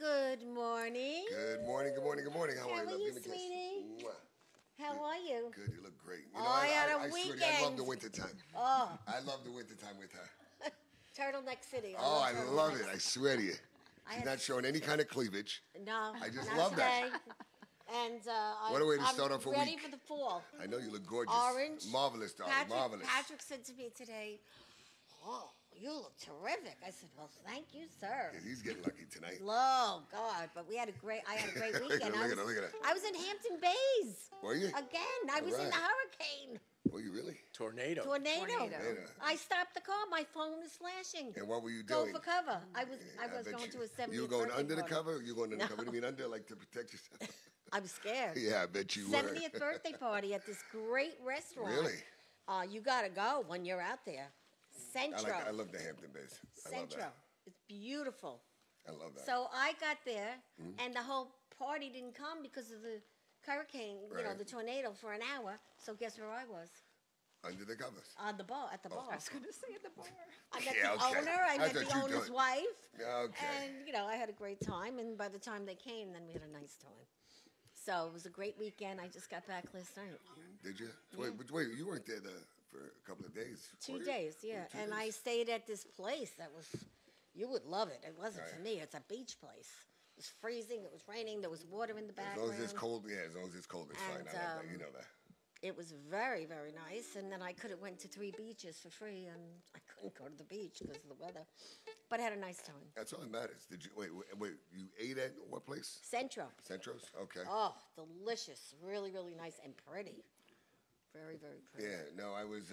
Good morning. Good morning, good morning, good morning. How are you? How are you, sweetie? How are you? Good, you look great. You know, I love the wintertime. Oh. I love the wintertime with her. Turtleneck City. Oh, I love it. I swear to you. She's not showing any kind of cleavage. No. I just love that. And what a way to start off a week. I'm ready for the fall. I know, you look gorgeous. Orange. Marvelous, darling, marvelous. Patrick said to me today, oh, you look terrific. I said, well, thank you, sir. Yeah, he's getting lucky tonight. Oh, God, but we had a great, I had a great weekend. I was in Hampton Bays. Were you? Again, I was in the hurricane. Were you really? Tornado. I stopped the car. My phone was flashing. And what were you doing? Go for cover. I was going to a 70. You were going under the cover? You were going under the cover? You mean under, like, to protect yourself? I was scared. Yeah, I bet you 70th were. 70th birthday party at this great restaurant. Really? You got to go when you're out there. Centro. I love the Hampton Bays. Centro. I love that. It's beautiful. I love that. So I got there, and the whole party didn't come because of the hurricane, you know, the tornado for an hour. So guess where I was? Under the covers. On the bar, at the bar. I was going to say at the bar. I met the owner. I met the owner's wife. Okay. And, you know, I had a great time. And by the time they came, then we had a nice time. So it was a great weekend. I just got back last night. Did you? Yeah. Wait, you weren't there for a couple of days. 2 days, yeah. And I stayed at this place that was, you would love it. It wasn't for me. It's a beach place. It was freezing. It was raining. There was water in the background. As long as it's cold, yeah. As long as it's cold, it's fine. You know that. It was very, very nice. And then I could have went to 3 beaches for free, and I couldn't go to the beach because of the weather. But I had a nice time. That's all that matters. Did you wait? You ate at what place? Centro. Centro's. Okay. Oh, delicious! Really, really nice and pretty. Very, very pretty. Yeah. No, I was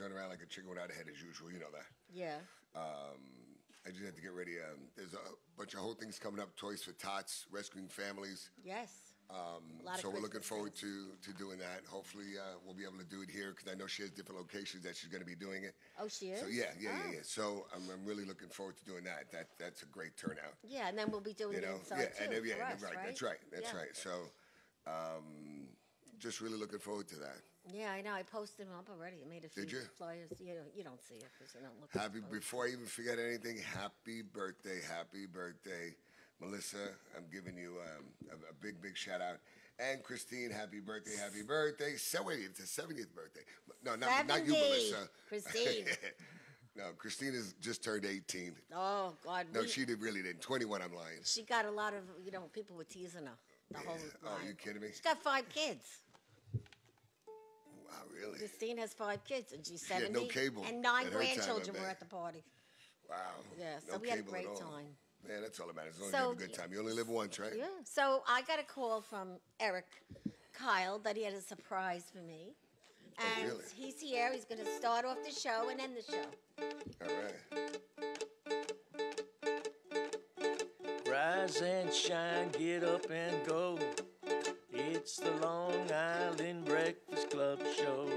running around like a chicken without a head as usual. You know that. Yeah. I just had to get ready. There's a bunch of whole things coming up. Toys for Tots, rescuing families. Yes. So we're looking forward to doing that. Hopefully we'll be able to do it here because I know she has different locations that she's going to be doing it. Oh, she is? So, yeah. So I'm really looking forward to doing that. That's a great turnout. Yeah, and then we'll be doing it inside too, for us, right? That's right. So just really looking forward to that. Yeah, I know. I posted them up already. I made a few flyers. You don't see it because you're not looking. Before I even forget anything, happy birthday, Melissa. I'm giving you a big, big shout out. And Christine, happy birthday. So wait, it's the 70th birthday. No, not you, Melissa. Christine. No, Christine has just turned 18. Oh God. No, she really didn't. 21. I'm lying. She got a lot of people were teasing her the whole time. Oh, are you kidding me? She's got 5 kids. Wow, really? Christine has 5 kids, and she's 70. No cable. And 9 grandchildren were at the party. Wow. Yeah, so we had a great time. Man, that's all that matters. As long as you have a good time. You only live once, right? Yeah. So I got a call from Eric Kyle that he had a surprise for me. And he's here. He's going to start off the show and end the show. All right. Rise and shine, get up and go. It's the Long Island Breakfast Club show.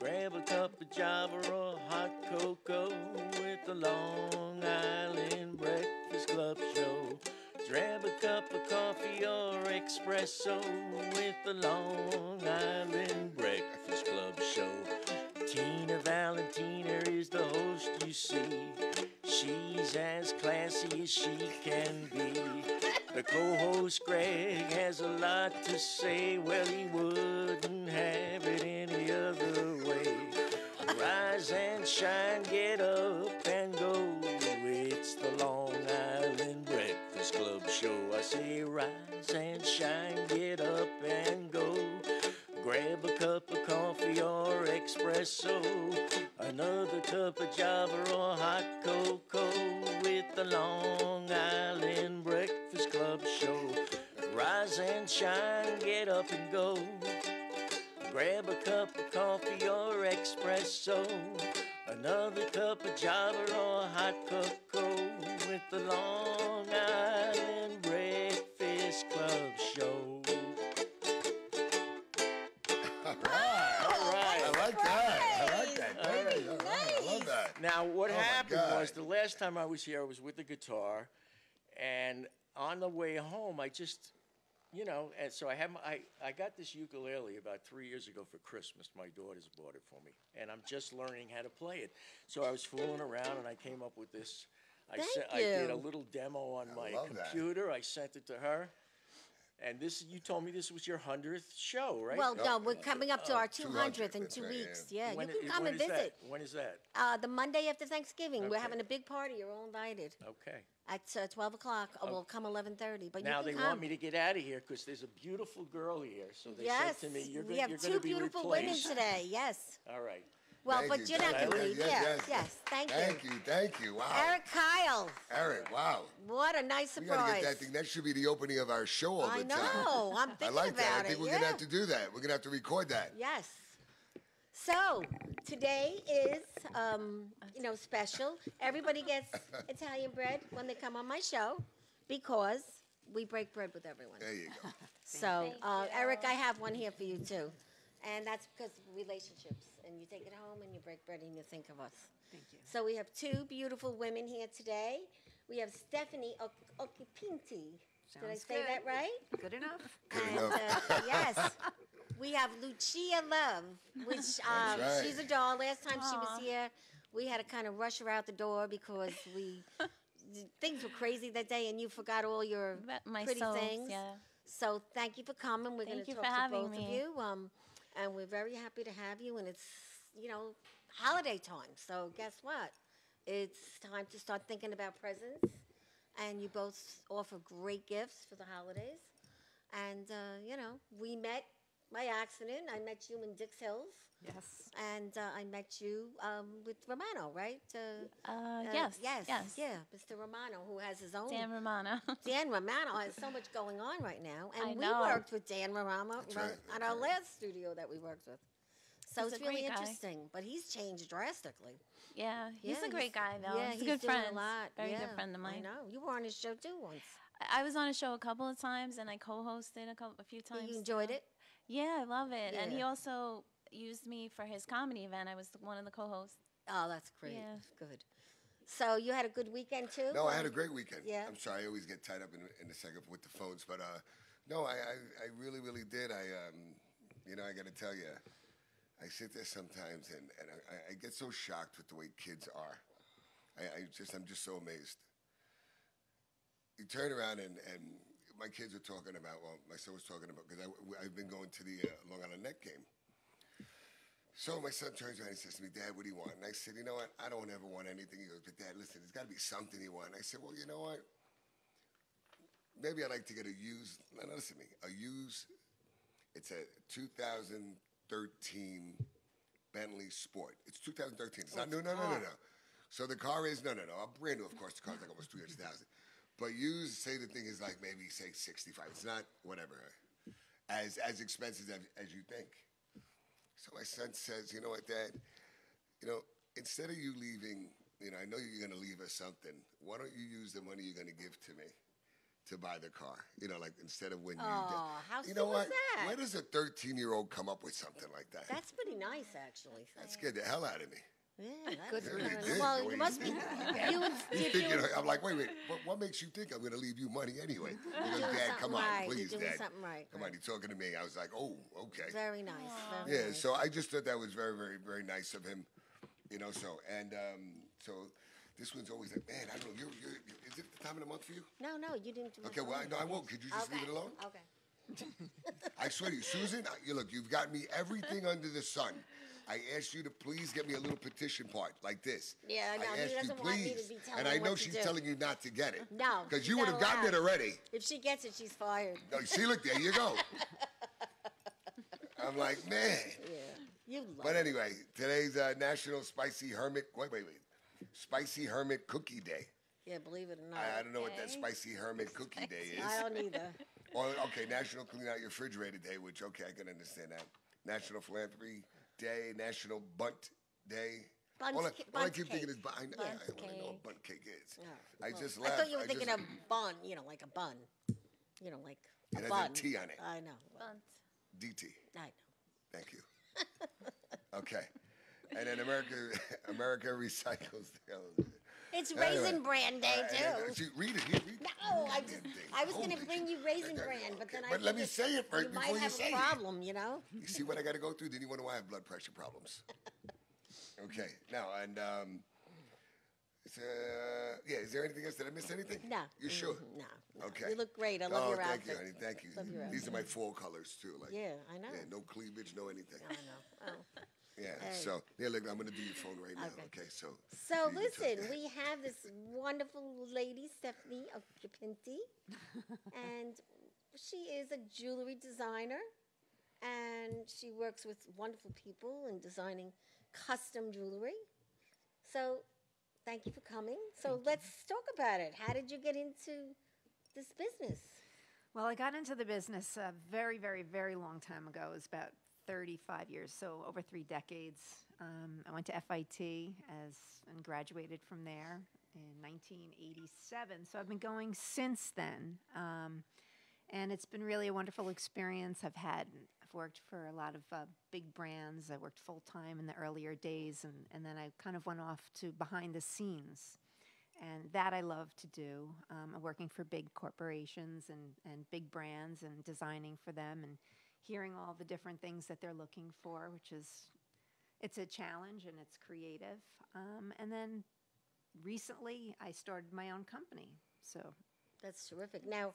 Grab a cup of java or hot cocoa with the Long Island Breakfast Club show. Grab a cup of coffee or espresso with the Long Island Breakfast Club show. Tina Valentina is the host, you see. She's as classy as she can be. The co-host Gregg has a lot to say. Well, he wouldn't have it any other way. Rise and shine, get up and go. It's the Long Island Breakfast Club show. I say rise and shine, get up and go. Grab a cup of coffee or espresso, another cup of java or hot cocoa with the Long Island Breakfast Club show. Rise and shine, get up and go. Grab a cup of coffee or espresso, another cup of java or hot cocoa with the Long Island Breakfast Club show. I like that. Now, what happened was the last time I was here, I was with the guitar, and on the way home, I just, and so I got this ukulele about 3 years ago for Christmas. My daughters bought it for me, and I'm just learning how to play it. So I was fooling around, and I came up with this I did a little demo on my computer. I sent it to her. And this, you told me this was your 100th show, right? Well, no, we're coming up to our 200th in 2 weeks. Yeah, you can come and visit. When is that? The Monday after Thanksgiving. We're having a big party. You're all invited. Okay. At 12 o'clock. Oh, we'll come 11:30. But now they want me to get out of here because there's a beautiful girl here. So they said to me, "You're going to be replaced." We have two beautiful women today. Yes. All right. Well, but you're not going to leave. Yes. Thank you. Wow. Eric Kyle. Eric, wow. What a nice surprise. We got to get that thing. That should be the opening of our show all the time. I know. I'm thinking about it. I like that. I think we're going to have to do that. We're going to have to record that. Yes. So today is, you know, special. Everybody gets Italian bread when they come on my show because we break bread with everyone. There you go. So, Eric, I have one here for you, too. And that's because of relationships. And you take it home and you break bread and you think of us. Thank you. So we have two beautiful women here today. We have Stephanie Occhipinti. Did I say that right? Good enough. Good enough. Yes. We have Lucia Love, which she's a doll. Last time she was here, we had to kind of rush her out the door because we things were crazy that day and you forgot all your pretty things. Yeah. So thank you for coming. We're going to talk to both of you. And we're very happy to have you. And it's, you know, holiday time. So guess what? It's time to start thinking about presents. And you both offer great gifts for the holidays. And, you know, we met by accident. I met you in Dix Hills. Yes. And I met you with Romano, right? Yes. Yeah, Mr. Romano, who has his own. Dan Romano. Dan Romano has so much going on right now. And we worked with Dan Romano on our last studio that we worked with. So it's really interesting. But he's changed drastically. Yeah, he's a great guy, though. Yeah, he's a good friend. Very good friend of mine. I know. You were on his show, too, once. I was on his show a couple of times, and I co-hosted a few times. You enjoyed it? Yeah, I love it. Yeah. And he also used me for his comedy event. I was one of the co-hosts. Oh, that's great. Yeah. Good. So you had a good weekend, too? No, I had a great weekend. Yeah. I'm sorry. I always get tied up in a second with the phones. But, no, I really, really did. You know, I got to tell you, I sit there sometimes, and I get so shocked with the way kids are. I'm just so amazed. You turn around, and my kids are talking about, well, my son was talking about, because I've been going to the Long Island Net game. So my son turns around and says to me, "Dad, what do you want?" And I said, "You know what? I don't ever want anything." He goes, "But Dad, listen, there's got to be something you want." And I said, "Well, you know what? Maybe I'd like to get a used, listen to me, a used, it's a 2013 Bentley Sport. It's 2013. It's not new. No. So the car is a brand new. Of course, the car's like almost 300,000. But you say the thing is like maybe say 65. It's not whatever, as expensive as you think. So my son says, "You know what, Dad? You know, instead of you leaving, you know, I know you're going to leave us something. Why don't you use the money you're going to give to me to buy the car? You know, like instead of when you know what? Where does a 13-year-old come up with something like that? That's pretty nice, actually. That scared the hell out of me. Yeah, that's good. Well, you must be. I'm like, wait. What makes you think I'm going to leave you money anyway? You know, Dad, come on, please, Dad. You're doing something right. Come on, you're talking to me. I was like, oh, okay. Very nice. Very nice. So I just thought that was very, very, very nice of him. You know, so and so. This one's always like, man, I don't know, is it the time of the month for you? No, you didn't do it. Okay, well, I won't. Could you just leave it alone? Okay. I swear to you, Susan, look, you've got me everything under the sun. I asked you to please get me a little petition part like this. Yeah, I know. I asked you, please. And I know she's telling you not to get it. No. Because you would have gotten it already. If she gets it, she's fired. No, see, look, there you go. I'm like, man. Yeah. But anyway, today's National Spicy Hermit. Wait. Spicy Hermit Cookie Day. Yeah, believe it or not. I don't know what that Spicy Hermit Cookie Day is. I don't either. Or, okay, National Clean Out Your Refrigerator Day, which, okay, I can understand that. National Philanthropy Day, National Bunt Day. All I keep thinking is, I know what bunt cake is. Oh, I just laugh. I thought you were thinking of bun, you know, like a bun. You know, like a bun. It has a T on it. I know. Bunt. DT. I know. Thank you. Okay. And then America recycles. It's Raisin Bran Day too. Read it. No, I was going to bring you Raisin Bran, but then I. But let me say it first before you say it. You might have a problem, you know. You see what I got to go through? Then you wonder why I have blood pressure problems. Okay, now and Yeah, is there anything else? Did I miss anything? No. You sure? No, no. Okay. You look great. I love your outfit. Thank you, honey. Thank you. Love your outfit. These are my fall colors, too. Like, yeah, I know. Yeah, no cleavage, no anything. I know. Oh. Yeah, hey. So, yeah, look, I'm going to do your phone right now, okay? So listen, we have this wonderful lady, Stephanie Occhipinti, and she is a jewelry designer, and she works with wonderful people in designing custom jewelry. So, thank you for coming. So let's talk about it. How did you get into this business? Well, I got into the business a very, very, very long time ago. It was about 35 years, so over 3 decades. I went to FIT and graduated from there in 1987. So I've been going since then. And it's been really a wonderful experience. I've worked for a lot of big brands. I worked full-time in the earlier days, and then I kind of went off to behind the scenes. And that I love to do. I'm working for big corporations and big brands and designing for them and hearing all the different things that they're looking for, which is, it's a challenge and it's creative. And then recently I started my own company, so. That's terrific. Now,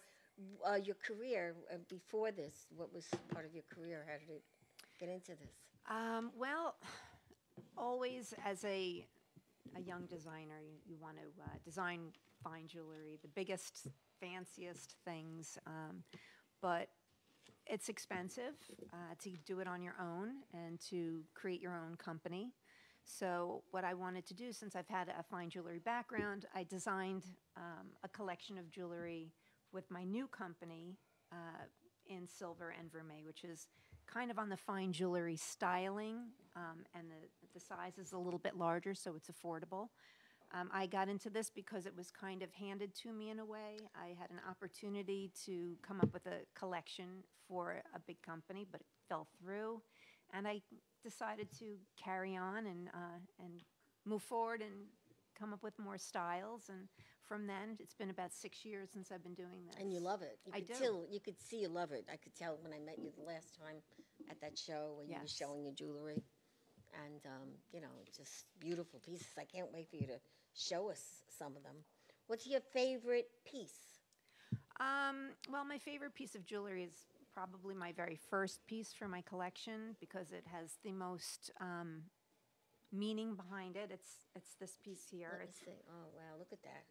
your career, before this, what was part of your career? How did it get into this? Well, always as a young designer, you want to design fine jewelry, the biggest, fanciest things, but it's expensive to do it on your own and to create your own company. So what I wanted to do, since I've had a fine jewelry background, I designed a collection of jewelry with my new company in silver and vermeil, which is kind of on the fine jewelry styling, and the size is a little bit larger, so it's affordable. I got into this because it was kind of handed to me in a way. I had an opportunity to come up with a collection for a big company, but it fell through. And I decided to carry on and move forward and come up with more styles. And from then, it's been about 6 years since I've been doing this. And you love it. You could see you love it. I could tell when I met you the last time at that show when you were showing your jewelry. And, you know, just beautiful pieces. I can't wait for you to show us some of them. What's your favorite piece? Well, my favorite piece of jewelry is probably my very first piece for my collection because it has the most meaning behind it. It's this piece here. Let me see. Oh, wow, look at that.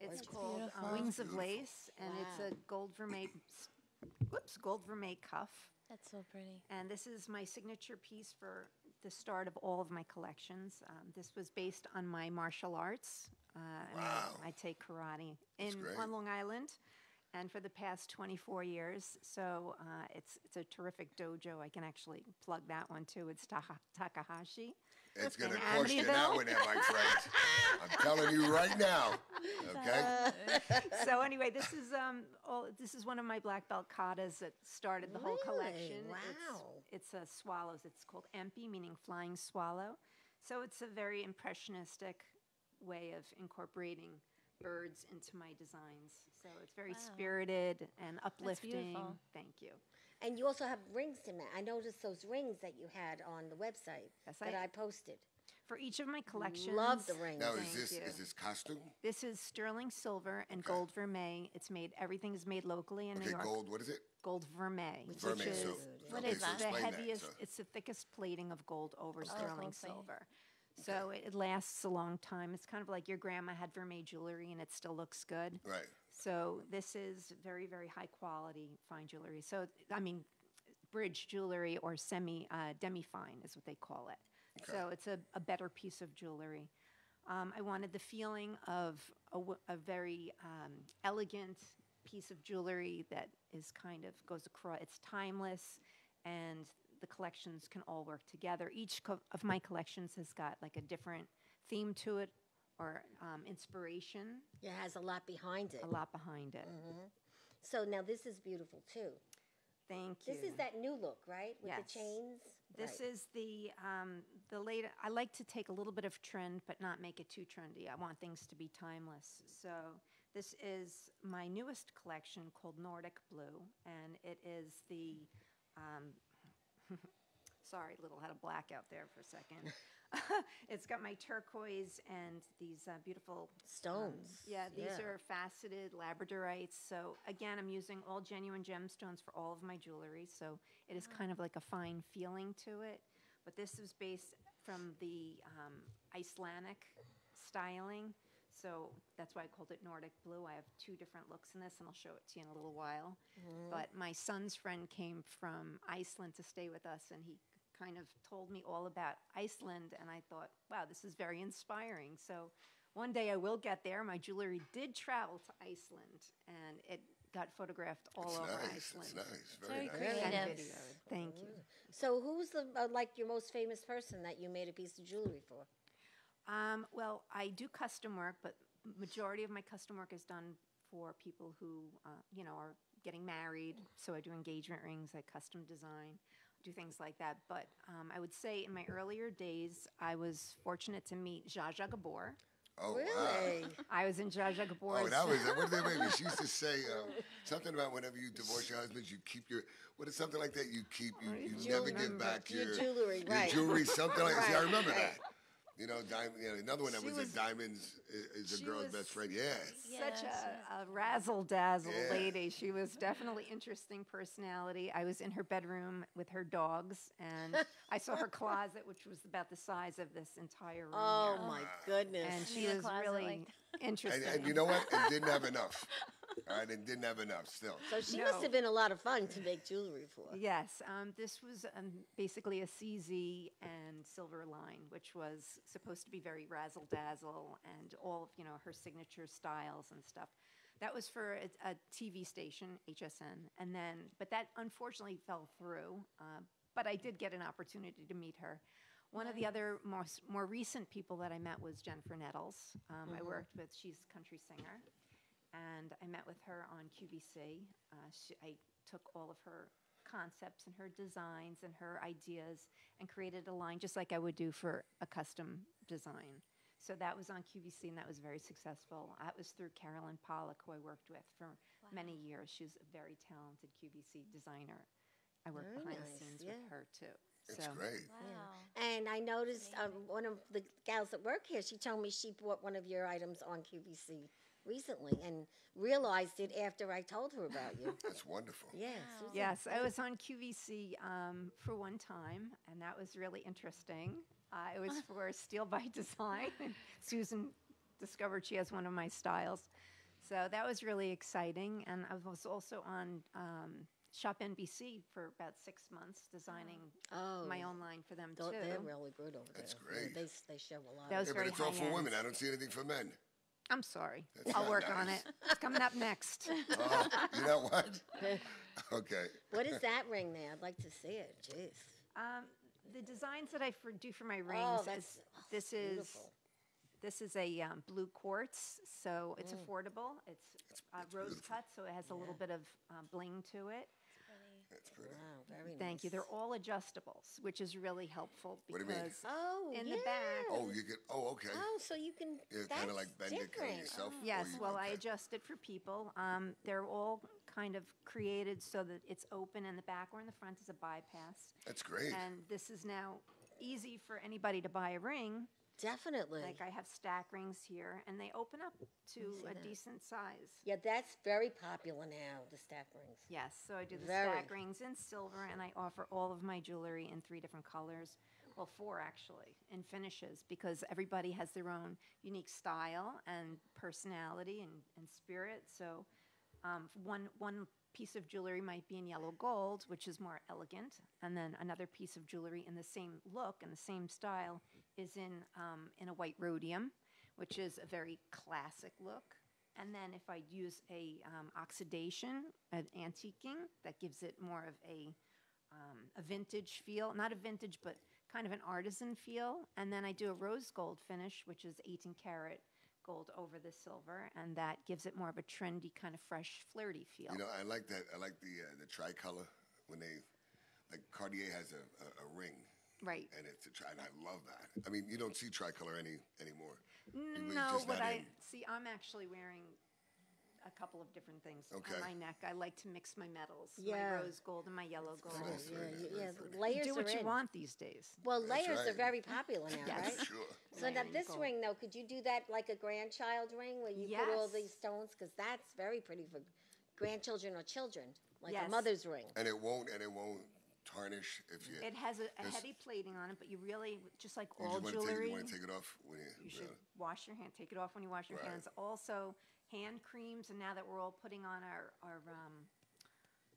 It's called Wings of Lace, and it's a gold vermeil, gold vermeil cuff. That's so pretty. And this is my signature piece for the start of all of my collections. This was based on my martial arts. Wow. I take karate on Long Island, and for the past 24 years. So it's a terrific dojo. I can actually plug that one too. It's Takahashi. It's going to cost you that one, my friends. I'm telling you right now. Okay. So anyway, this is this is one of my black belt katas that started the whole collection. Wow. It's swallows. It's called empi, meaning flying swallow. So it's a very impressionistic way of incorporating birds into my designs. So it's very spirited and uplifting. That's beautiful. Thank you. And you also have rings to match. I noticed those rings that you had on the website that I posted. For each of my collections. Love the rings. Now, is this costume? This is sterling silver and gold vermeil. It's made, everything is made locally in New York. Gold, what is it? Gold vermeil. Vermeil, so what is that? The heaviest, it's the thickest plating of gold over sterling silver. Okay. So it lasts a long time. It's kind of like your grandma had vermeil jewelry and it still looks good. Right. So this is very, very high quality fine jewelry. So, I mean, bridge jewelry or demi-fine is what they call it. Okay. So it's a better piece of jewelry. I wanted the feeling of a very elegant piece of jewelry that is kind of goes across, it's timeless, and the collections can all work together. Each of my collections has got like a different theme to it, or inspiration. Yeah, it has a lot behind it. A lot behind it. Mm-hmm. So now this is beautiful too. Thank you. This is that new look, right? With the chains. This is the later. I like to take a little bit of trend, but not make it too trendy. I want things to be timeless. So this is my newest collection called Nordic Blue, and it is the. Sorry, little had a blackout there for a second. It's got my turquoise and these beautiful stones. These are faceted labradorites. So again, I'm using all genuine gemstones for all of my jewelry. So it is kind of like a fine feeling to it. But this is based from the Icelandic styling. So that's why I called it Nordic blue. I have two different looks in this, and I'll show it to you in a little while. But my son's friend came from Iceland to stay with us, and he kind of told me all about Iceland, and I thought, wow, this is very inspiring. So one day I will get there. My jewelry did travel to Iceland, and it got photographed all over Iceland. It's nice. Very nice. Thank you. So who's the like your most famous person that you made a piece of jewelry for? Well, I do custom work, but majority of my custom work is done for people who, you know, are getting married. So I do engagement rings, I custom design, do things like that. But I would say in my earlier days, I was fortunate to meet Zsa Zsa Gabor. Oh, really? Wow. I was in Zsa Zsa Gabor's. Oh, that was, what did they make me? She used to say something about whenever you divorce your husband, you keep your, what is something like that? You keep, you never give back your jewelry, right? Your jewelry, something like that. See, I remember that. You know, another one that was a diamonds is a girl's best friend. Yeah. Such a razzle-dazzle lady. She was definitely interesting personality. I was in her bedroom with her dogs, and I saw her closet, which was about the size of this entire room. Oh, my goodness. And she was really interesting. And you know what? It didn't have enough. All right, it didn't have enough still. So she must have been a lot of fun to make jewelry for. Yes. This was basically a CZ and silver line, which was supposed to be very razzle-dazzle and all of, you know, her signature styles and stuff. That was for a TV station, HSN. And then, but that unfortunately fell through. But I did get an opportunity to meet her. One of the other more recent people that I met was Jennifer Nettles. I worked with, she's a country singer. And I met with her on QVC. I took all of her concepts and her designs and her ideas and created a line just like I would do for a custom design. So that was on QVC, and that was very successful. That was through Carolyn Pollock, who I worked with for many years. She's a very talented QVC designer. I worked behind the scenes with her, too. It's great. Wow. Yeah. And I noticed one of the gals that work here, she told me she bought one of your items on QVC recently and realized it after I told her about you. That's wonderful. Yes. Wow. Yes, I was on QVC for one time, and that was really interesting. It was for Steel by Design. Susan discovered she has one of my styles. So that was really exciting. And I was also on Shop NBC for about 6 months, designing my own line for them, too. They're really good over there. That's great. Yeah, they show a lot. That was very but it's all for women. I don't see anything for men. I'm sorry. That's I'll work on it. It's coming up next. Oh, you know what? Okay. What is that ring there? I'd like to see it. Jeez. The designs that I do for my rings is a blue quartz, so it's affordable. It's rose cut, so it has a little bit of bling to it. That's pretty. Wow, very nice. Thank you. They're all adjustables, which is really helpful because in the back. Oh, you can. Oh, okay. Oh, so you can. Yeah, kind of like bend it yourself. Yes. Well, I adjust it for people. They're all kind of created so that it's open in the back or in the front is a bypass. That's great. And this is now easy for anybody to buy a ring. Definitely. Like I have stack rings here, and they open up to a decent size. Yeah, that's very popular now, the stack rings. Yes, so I do the stack rings in silver, and I offer all of my jewelry in 3 different colors. Well, 4 actually, in finishes, because everybody has their own unique style and personality and spirit. So one piece of jewelry might be in yellow gold, which is more elegant, and then another piece of jewelry in the same look and the same style is in a white rhodium, which is a very classic look. And then if I use a oxidation, an antiquing, that gives it more of a vintage feel, not a vintage, but kind of an artisan feel. And then I do a rose gold finish, which is 18 karat. Gold over the silver, and that gives it more of a trendy kind of fresh, flirty feel. You know, I like that. I like the tricolor when they, like Cartier has a ring, right? And it's a and I love that. I mean, you don't see tricolor anymore. No, but I see. I'm actually wearing a couple of different things on my neck. I like to mix my metals, my rose gold and my yellow gold. Layers do what you want these days. Well, layers are very popular now, right? Sure. So now this ring, though, could you do that like a grandchild ring where you put all these stones? Because that's very pretty for grandchildren or children, like a mother's ring. And it won't tarnish if you... It has a heavy plating on it, but you really, just like all jewelry... You want to take it off when you should wash your hand. Take it off when you wash your hands. Also, hand creams, and now that we're all putting on our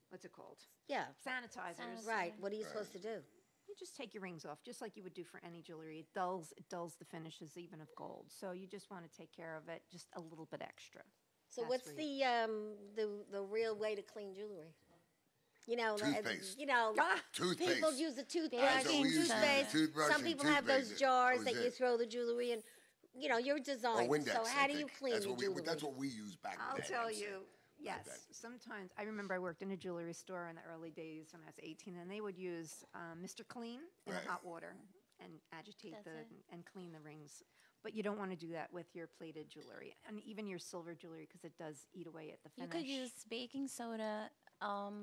what's it called? Yeah. Sanitizers. Right. What are you supposed to do? You just take your rings off, just like you would do for any jewelry. It dulls the finishes even of gold. So you just want to take care of it just a little bit extra. So what's the real way to clean jewelry? You know, toothpaste. People use a toothbrush, toothpaste. Some people have those jars that you throw the jewelry in. You know, your design. So how do you clean your jewelry? That's what we use back then. I'll tell you, yes. Sometimes, I remember I worked in a jewelry store in the early days when I was 18, and they would use Mr. Clean in hot water and agitate and clean the rings. But you don't want to do that with your plated jewelry and even your silver jewelry because it does eat away at the finish. You could use baking soda,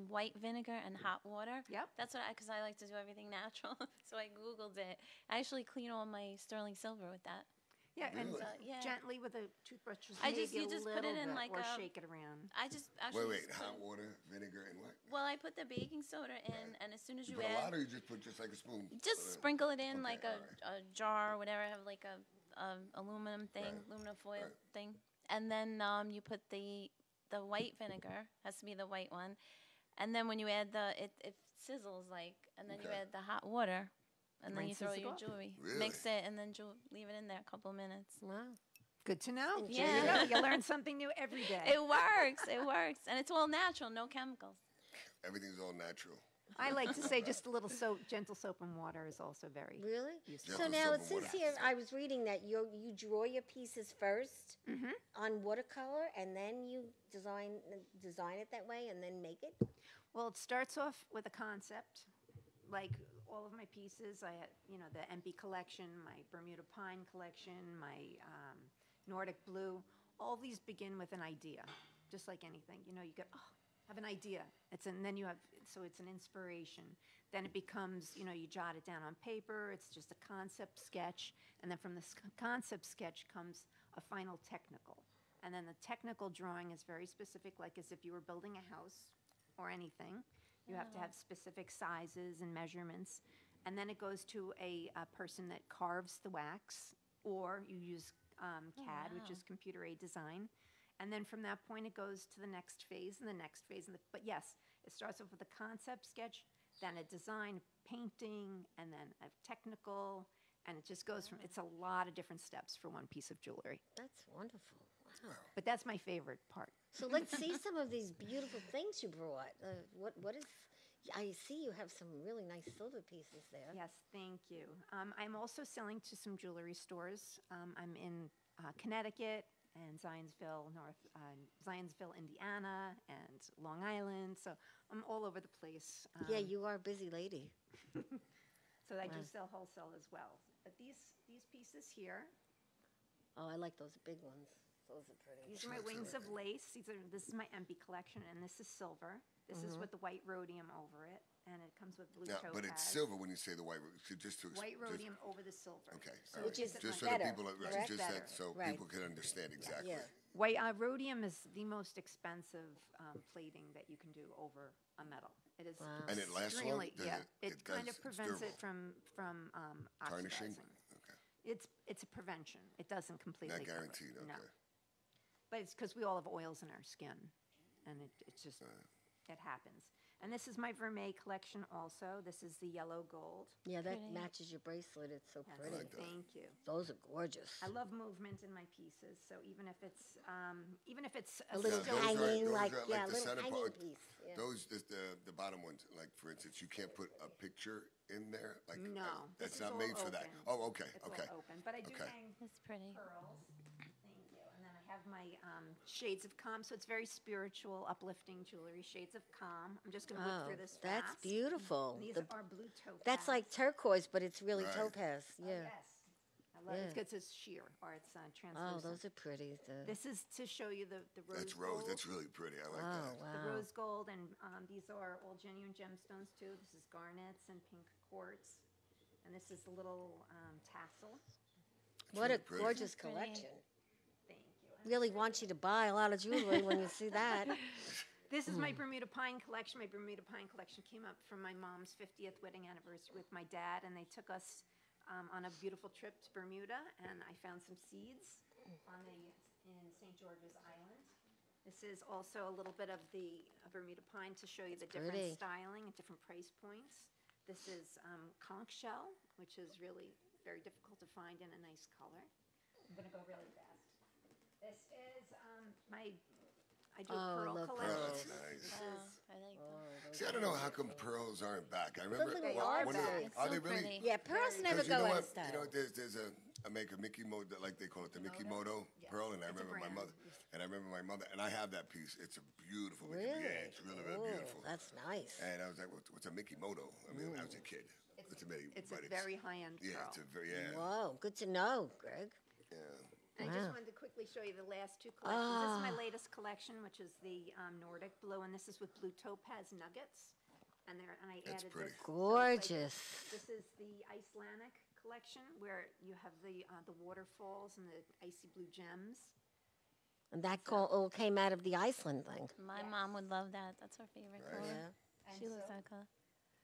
white vinegar, and hot water. Yep. That's what I, because I like to do everything natural, so I Googled it. I actually clean all my sterling silver with that. Yeah, really? And gently with a toothbrush. Just you just put it in like or shake it around. I just actually hot water, vinegar, and what? Well, I put the baking soda in, and as soon as you add a lot, or you just put just like a spoon. Just sprinkle it in like a jar or whatever. I have like a aluminum thing, aluminum foil thing, and then you put the white vinegar. Has to be the white one, and then when you add it sizzles like, and then you add the hot water. And then you throw your jewelry, mix it, and then leave it in there a couple of minutes. Wow, good to know. Yeah, you learn something new every day. It works. It works, and it's all natural, no chemicals. Everything's all natural. I like to say just a little soap, gentle soap and water is also very useful. So now it says here, I was reading that you draw your pieces first on watercolor, and then you design it that way, and then make it. Well, it starts off with a concept, like. All of my pieces, I had, you know, the MB collection, my Bermuda Pine collection, my Nordic Blue, all these begin with an idea, just like anything. You know, you go, oh, have an idea. And then you have, so it's an inspiration. Then it becomes, you know, you jot it down on paper, it's just a concept sketch, and then from the concept sketch comes a final technical. And then the technical drawing is very specific, like as if you were building a house or anything. You have to have specific sizes and measurements. And then it goes to a person that carves the wax, or you use CAD, which is computer aided design. And then from that point, it goes to the next phase and the next phase. But yes, it starts off with a concept sketch, then a design painting, and then a technical. And it just goes from, it's a lot of different steps for one piece of jewelry. That's wonderful. Wow. But that's my favorite part. So let's see some of these beautiful things you brought. What is? I see you have some really nice silver pieces there. Yes, thank you. I'm also selling to some jewelry stores. I'm in Connecticut and Zionsville, Zionsville, Indiana, and Long Island. So I'm all over the place. Yeah, you are a busy lady. So I do sell wholesale as well. But these pieces here. Oh, I like those big ones. Those are pretty. These are my wings of lace. This is my empty collection, and this is silver. This is with the white rhodium over it, and it comes with blue topaz. But it's silver when you say the white. White rhodium over the silver. Okay, so which is just so that people people can understand exactly. Yeah. White rhodium is the most expensive plating that you can do over a metal. It is and it lasts long. Yeah, it kind of prevents it from tarnishing. Okay. It's a prevention. It doesn't completely. Not guaranteed. Okay. No. But it's because we all have oils in our skin, and it's just, it happens. And this is my vermeil collection also. This is the yellow gold. Yeah, that matches your bracelet. It's so pretty. Like thank you. Those are gorgeous. I love movement in my pieces, so even if it's a little tiny, like the little tiny piece. Yeah. Those, the bottom ones, like for instance, you can't put a picture in there? Like, no. That's not made for that. Oh, okay, okay. It's all open, but I do hang pearls. Have my shades of calm, so it's very spiritual, uplifting jewelry. Shades of calm. I'm just going to look through this. That's fast. Beautiful. These are blue topaz. That's like turquoise, but it's really topaz. Yeah. Oh, yes, I I love it. It's good. It says sheer, or it's translucent. Oh, those are pretty. This is to show you the rose. That's rose. Gold. That's really pretty. I like that. Wow. The rose gold, and these are all genuine gemstones too. This is garnets and pink quartz, and this is the little tassel. That's what really a pretty. Gorgeous collection! Thank you. I really want you to buy a lot of jewelry when you see that. This is my Bermuda Pine collection. My Bermuda Pine collection came up from my mom's 50th wedding anniversary with my dad, and they took us on a beautiful trip to Bermuda, and I found some seeds in St. George's Island. This is also a little bit of the Bermuda Pine to show you the different styling and different price points. This is conch shell, which is really very difficult to find in a nice color. I'm going to go really fast. This is my... I do pearl collection. Oh, that's nice. I like them. See, I don't know how come pearls aren't back. I remember they are back. Are they really? Yeah, pearls never go out of style. You know, there's a make a Mickey Moto, like they call it the Mickey Moto pearl, and I remember my mother. And I remember my mother, and I have that piece. It's a beautiful Mickey Moto. Yeah, it's really, really beautiful. That's nice. And I was like, what's a Mickey Moto? I mean, I was a kid. It's amazing. It's a very high-end pearl. Yeah, it's a very, Whoa, good to know, Greg. Yeah. I just wanted to quickly show you the last two collections. This is my latest collection, which is the Nordic Blue, and this is with blue topaz nuggets. And I added this. Gorgeous. So this is the Icelandic collection, where you have the waterfalls and the icy blue gems. And that all came out of the Iceland thing. My mom would love that. That's her favorite color. Yeah. She loves that color.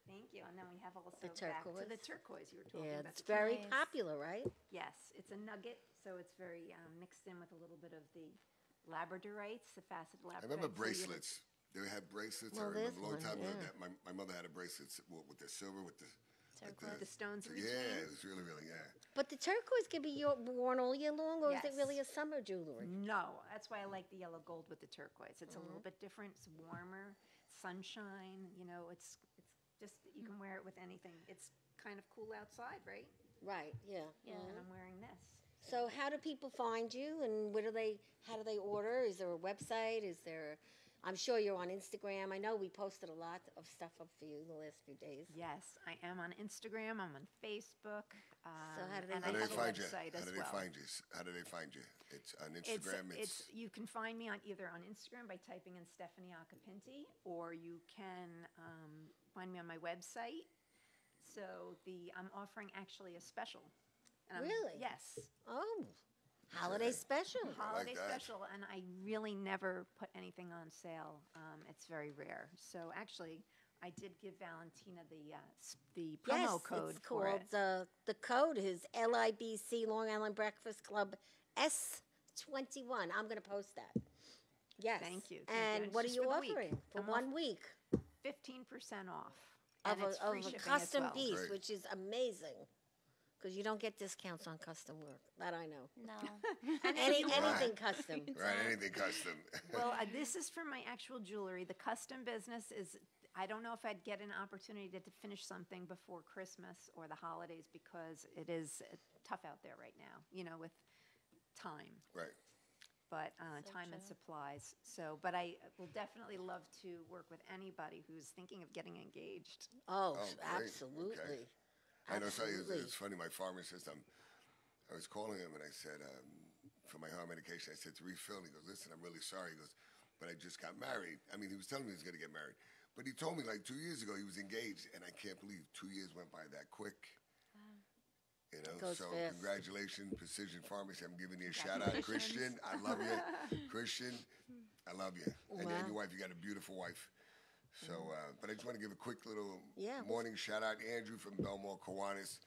Thank you. And then we have also the turquoise. Back to the turquoise you were talking about. Yeah, it's very popular, right? Yes. It's a nugget, so it's very mixed in with a little bit of the labradorites, the faceted labradorites. I remember bracelets. They had bracelets. Well, I remember a long time ago that my mother had a bracelet with the silver, with the... turquoise. Like the stones in between. Yeah, it was really, really, But the turquoise can be worn all year long, or is it really a summer jewelry? No. That's why I like the yellow gold with the turquoise. It's a little bit different. It's warmer, sunshine, you know, it's just you can wear it with anything. It's kind of cool outside, right? Right. Yeah. Yeah. And I'm wearing this. So how do people find you, and how do they order? Is there a website? I'm sure you're on Instagram. I know we posted a lot of stuff up for you in the last few days. Yes, I am on Instagram. I'm on Facebook. So how do they find you? How do they find you? How do they find you? It's on Instagram. You can find me on either on Instagram by typing in Stephanie Occhipinti, or you can find me on my website. So I'm offering actually a special. Really? Yes. Oh, holiday special. Holiday special, and I really never put anything on sale. It's very rare. So actually, I did give Valentina the promo code for it. Yes, it's called, the code is LIBC, Long Island Breakfast Club, S21. I'm going to post that. Yes. Thank you. And what are you offering for 1 week? 15% off. Of a custom piece, which is amazing. Because you don't get discounts on custom work. That I know. No. Anything custom. Right, anything custom. Well, this is for my actual jewelry. The custom business is, I don't know if I'd get an opportunity to finish something before Christmas or the holidays, because it is tough out there right now, you know, with time. Right. But time and supplies. So, but I will definitely love to work with anybody who's thinking of getting engaged. Oh absolutely. Okay. I know, so it's funny, my pharmacist, I was calling him and I said, for my heart medication, I said to refill, and he goes, listen, I'm really sorry. He goes, but I just got married. I mean, he was telling me he was going to get married. But he told me like 2 years ago he was engaged, and I can't believe 2 years went by that quick. Wow. You know, so congratulations, Precision Pharmacy. I'm giving you a shout out. Christian, I love you. Christian, I love you. Wow. And your wife, you got a beautiful wife. So, but I just want to give a quick little morning shout out. Andrew from Belmore, Kiwanis.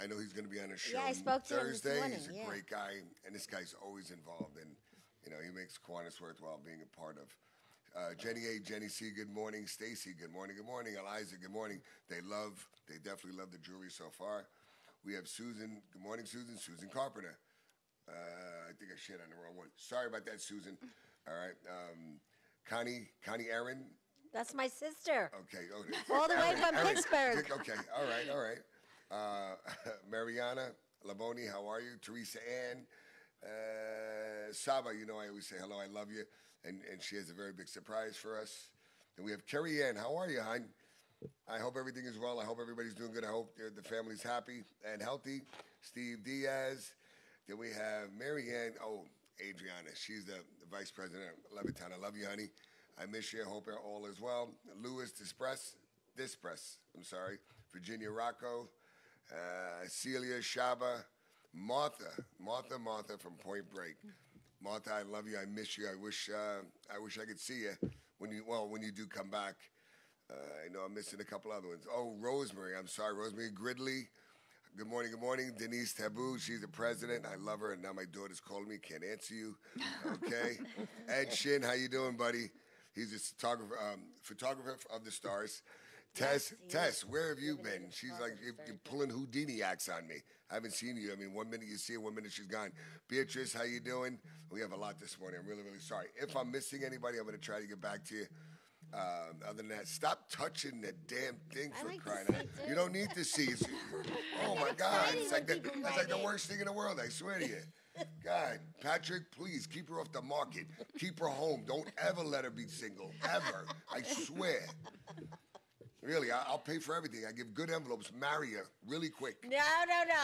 I know he's going to be on a show Thursday. Him this morning. He's a great guy, and this guy's always involved, and you know he makes Kiwanis worthwhile being a part of. Jenny A, Jenny C, good morning. Stacy, good morning. Good morning. Eliza, good morning. They definitely love the jewelry so far. We have Susan. Good morning, Susan. Susan Carpenter. I think I shit on the wrong one. Sorry about that, Susan. All right. Connie Aaron. That's my sister. Okay. All the way from Pittsburgh. Okay. All right. All right. Mariana Laboni, how are you? Teresa Ann. Saba, you know I always say hello. I love you. And she has a very big surprise for us. Then we have Carrie Ann. How are you, hon? I hope everything is well. I hope everybody's doing good. I hope the family's happy and healthy. Steve Diaz. Then we have Marianne. Oh, Adriana. She's the vice president of Levittown. I love you, honey. I miss you. I hope you're all as well. Louis Dispress. I'm sorry. Virginia Rocco. Celia Shaba. Martha from Point Break. Martha, I love you. I miss you. I wish I could see you when you do come back. I know I'm missing a couple other ones. Oh, Rosemary. I'm sorry, Rosemary Gridley. Good morning. Good morning, Denise Taboo. She's the president. I love her. And now my daughter's calling me. Can't answer you. Okay. Ed Shin, how you doing, buddy? He's a photographer of the stars. Tess, where have you been? She's like, you're pulling Houdini acts on me. I haven't seen you. I mean, one minute you see her, one minute she's gone. Beatrice, how you doing? We have a lot this morning. I'm really, really sorry. If I'm missing anybody, I'm going to try to get back to you. Other than that, stop touching the damn thing for crying out. You don't need to see. Oh, my God. It's like that's like the worst thing in the world. I swear to you. God, Patrick, please keep her off the market. Keep her home. Don't ever let her be single. Ever. I swear. Really, I'll pay for everything. I give good envelopes. Marry her really quick. No.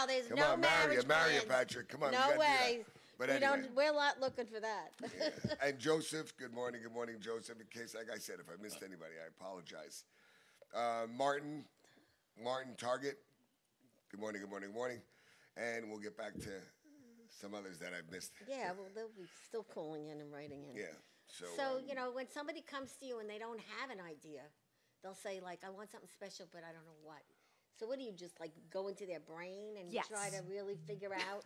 There's Come no on, marriage Come on, marry her, Patrick. Come on. No way. But anyway. We're not looking for that. Yeah. And Joseph, good morning, Joseph. In case, like I said, if I missed anybody, I apologize. Martin Target, good morning. And we'll get back to some others that I've missed. Yeah, well, they'll be still calling in and writing in. Yeah. So when somebody comes to you and they don't have an idea, they'll say, like, I want something special, but I don't know what. So what do you just, like, go into their brain and try to really figure out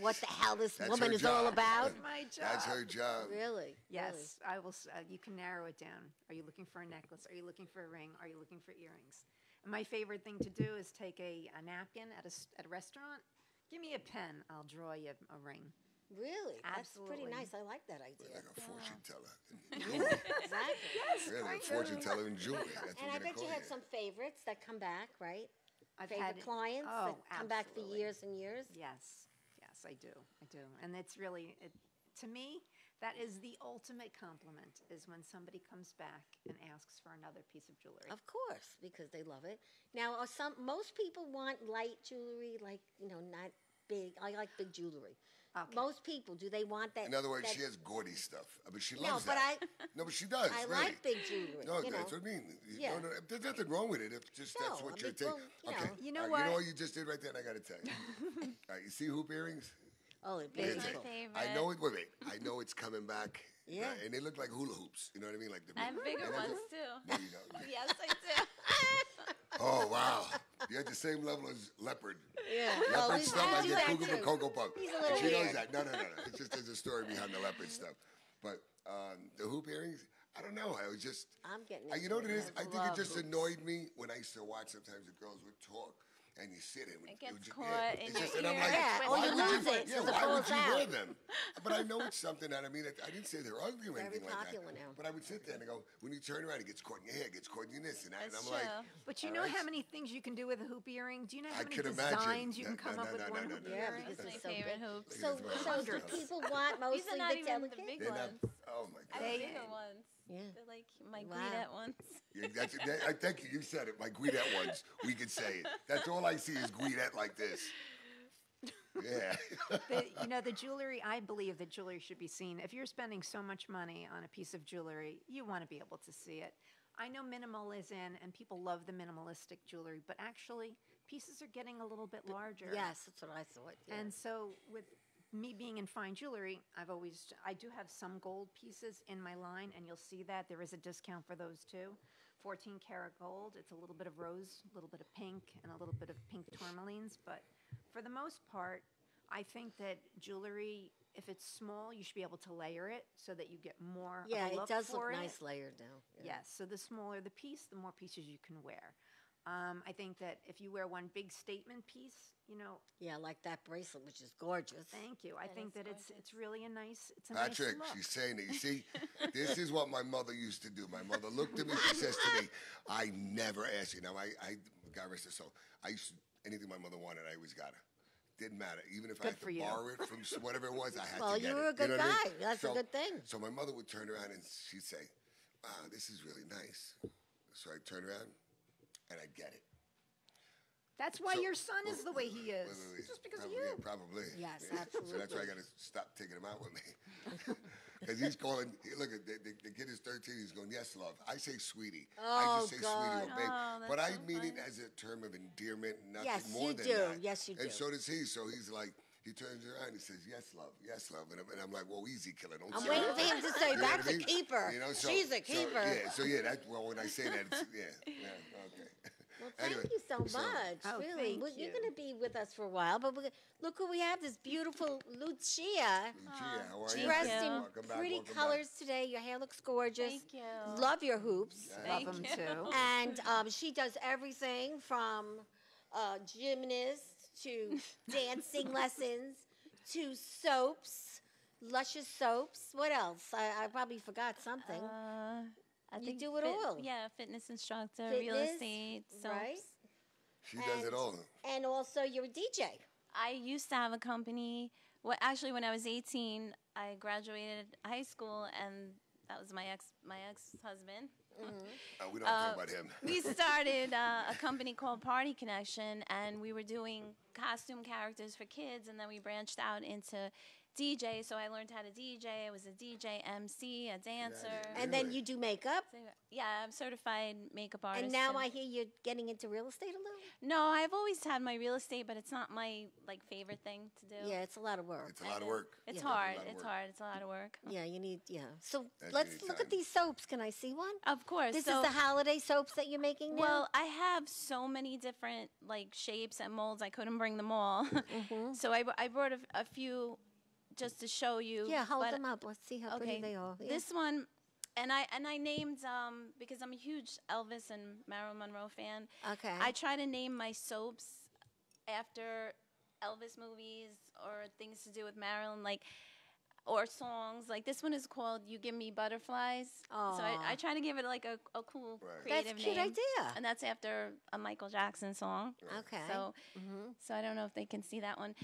what the hell this woman is all about? That's my job. That's her job. Really? Yes. Really. I will. You can narrow it down. Are you looking for a necklace? Are you looking for a ring? Are you looking for earrings? And my favorite thing to do is take a napkin at a restaurant. Give me a pen. I'll draw you a ring. Really? Absolutely. That's pretty nice. I like that idea. Like a fortune teller. Exactly. Yes. Really, a fortune teller and jewelry. And I bet you have some favorites that come back, right? I've had clients that come back for years and years. Yes, I do. And it's really, to me, that is the ultimate compliment, is when somebody comes back and asks for another piece of jewelry. Of course, because they love it. Now, most people want light jewelry, like, not big. I like big jewelry. Okay. Most people, do they want that? In other words, she has gaudy stuff. I mean, she loves that. No, but she does. I really like big jewelry. No, that's what I mean. Yeah. No, there's nothing wrong with it. If just that's what you're taking. Okay. You know what? You know what you just did right there, and I got to tell you. All right, you see hoop earrings? Oh, they're beautiful. I know it. Wait. I know it's coming back. Yeah. Right, and they look like hula hoops. You know what I mean? Like the bigger ones too. No, you don't. Yes, I do. Oh, wow. You're at the same level as Leopard. Yeah. Leopard stuff, I get Cougar for Cocoa Puff. She knows that. No. It's just there's a story behind the Leopard stuff. But the hoop earrings, I don't know. I was just... I'm getting it. You know what it is? I think it just annoyed me when I used to watch sometimes the girls would talk and you sit in. It gets caught in your ear. And I'm like, why would you wear them? But I know it's something that, I mean, I didn't say they're ugly or anything like that. Very popular now. But I would sit there and go, when you turn around, it gets caught in your hair, it gets caught in this and that. And I'm like, but you know how many things you can do with a hoop earring? Do you know how many designs you can come up with one hoop earring? Yeah, because my favorite hoops. So do people want mostly the delicate? These are not even the big ones. Oh, my God. The bigger ones. Yeah. They're like my Guidette ones. Yeah, thank you. You said it. My Guidette ones. We could say it. That's all I see is Guidette like this. Yeah. The jewelry, I believe that jewelry should be seen. If you're spending so much money on a piece of jewelry, you want to be able to see it. I know minimal is in, and people love the minimalistic jewelry, but actually pieces are getting a little bit larger. Yes, that's what I thought. Yeah. And so with... me being in fine jewelry, I do have some gold pieces in my line, and you'll see that there is a discount for those too. 14 karat gold, it's a little bit of rose, a little bit of pink, and a little bit of pink tourmalines. But for the most part, I think that jewelry, if it's small, you should be able to layer it so that you get more. Yeah, of a look it does for look it. Nice layered now. Yeah. Yes, so the smaller the piece, the more pieces you can wear. I think that if you wear one big statement piece, yeah, like that bracelet, which is gorgeous. Thank you. I think it's really a nice. It's a Patrick, nice look. She's saying it. You see, this is what my mother used to do. My mother looked at me. She says to me, "I never asked you." Now, I God rest her soul. I used to, anything my mother wanted, I always got her. Didn't matter, even if I had to borrow it from whatever it was. I had to get it. Well, you were a good guy. I mean? That's a good thing. So my mother would turn around and she'd say, "Wow, this is really nice." So I turned around. and I get it. That's why your son is the way he is. Wait. Just because of you. Probably. Yes, absolutely. So that's why I got to stop taking him out with me. Because he's calling, look, the kid is 13. He's going, yes, love. I say sweetie. Oh, I just say sweetie or babe. Oh, but I mean it as a term of endearment, nothing more than that. Yes, you do. And so does he. So he's like, he turns around and he says, yes, love. And I'm like, well, easy, killer. Don't I'm waiting for him to say, that's a keeper. You know, so, she's a keeper. So, that's, well, when I say that, it's, okay. Well, thank you so much. Oh, really, you're going to be with us for a while. But look who we have, this beautiful Lucia. Lucia, how are you? Dressed in pretty colors today. Your hair looks gorgeous. Thank you. Love your hoops. Love them too. And she does everything from gymnasts to dancing lessons to soaps, luscious soaps. What else? I probably forgot something. I think you do it all. Yeah, fitness instructor, real estate, soaps. Right? She does it all. And also, you're a DJ. I used to have a company. Well, actually, when I was 18, I graduated high school, and that was my ex-husband. Mm-hmm. We don't talk about him. We started a company called Party Connection, and we were doing costume characters for kids, and then we branched out into DJ, so I learned how to DJ. I was a DJ, MC, a dancer. And then you do makeup? Yeah, I'm certified makeup artist. And now I hear you're getting into real estate a little? No, I've always had my real estate, but it's not my favorite thing to do. Yeah, it's a lot of work. It's a lot of work. It's hard. It's hard. It's a lot of work. Yeah, you need, So let's look at these soaps. Can I see one? Of course. This is the holiday soaps that you're making now? Well, I have so many different, like, shapes and molds. I couldn't bring them all. Mm-hmm. So I brought a few... just to show you. Yeah, hold them up. Let's see how pretty they are. Yeah. This one, and I named, because I'm a huge Elvis and Marilyn Monroe fan. Okay. I try to name my soaps after Elvis movies or things to do with Marilyn, like, or songs. Like, this one is called You Give Me Butterflies. Aww. So I try to give it, like, a cool, creative name. That's a cute idea. And that's after a Michael Jackson song. Okay. So, so I don't know if they can see that one.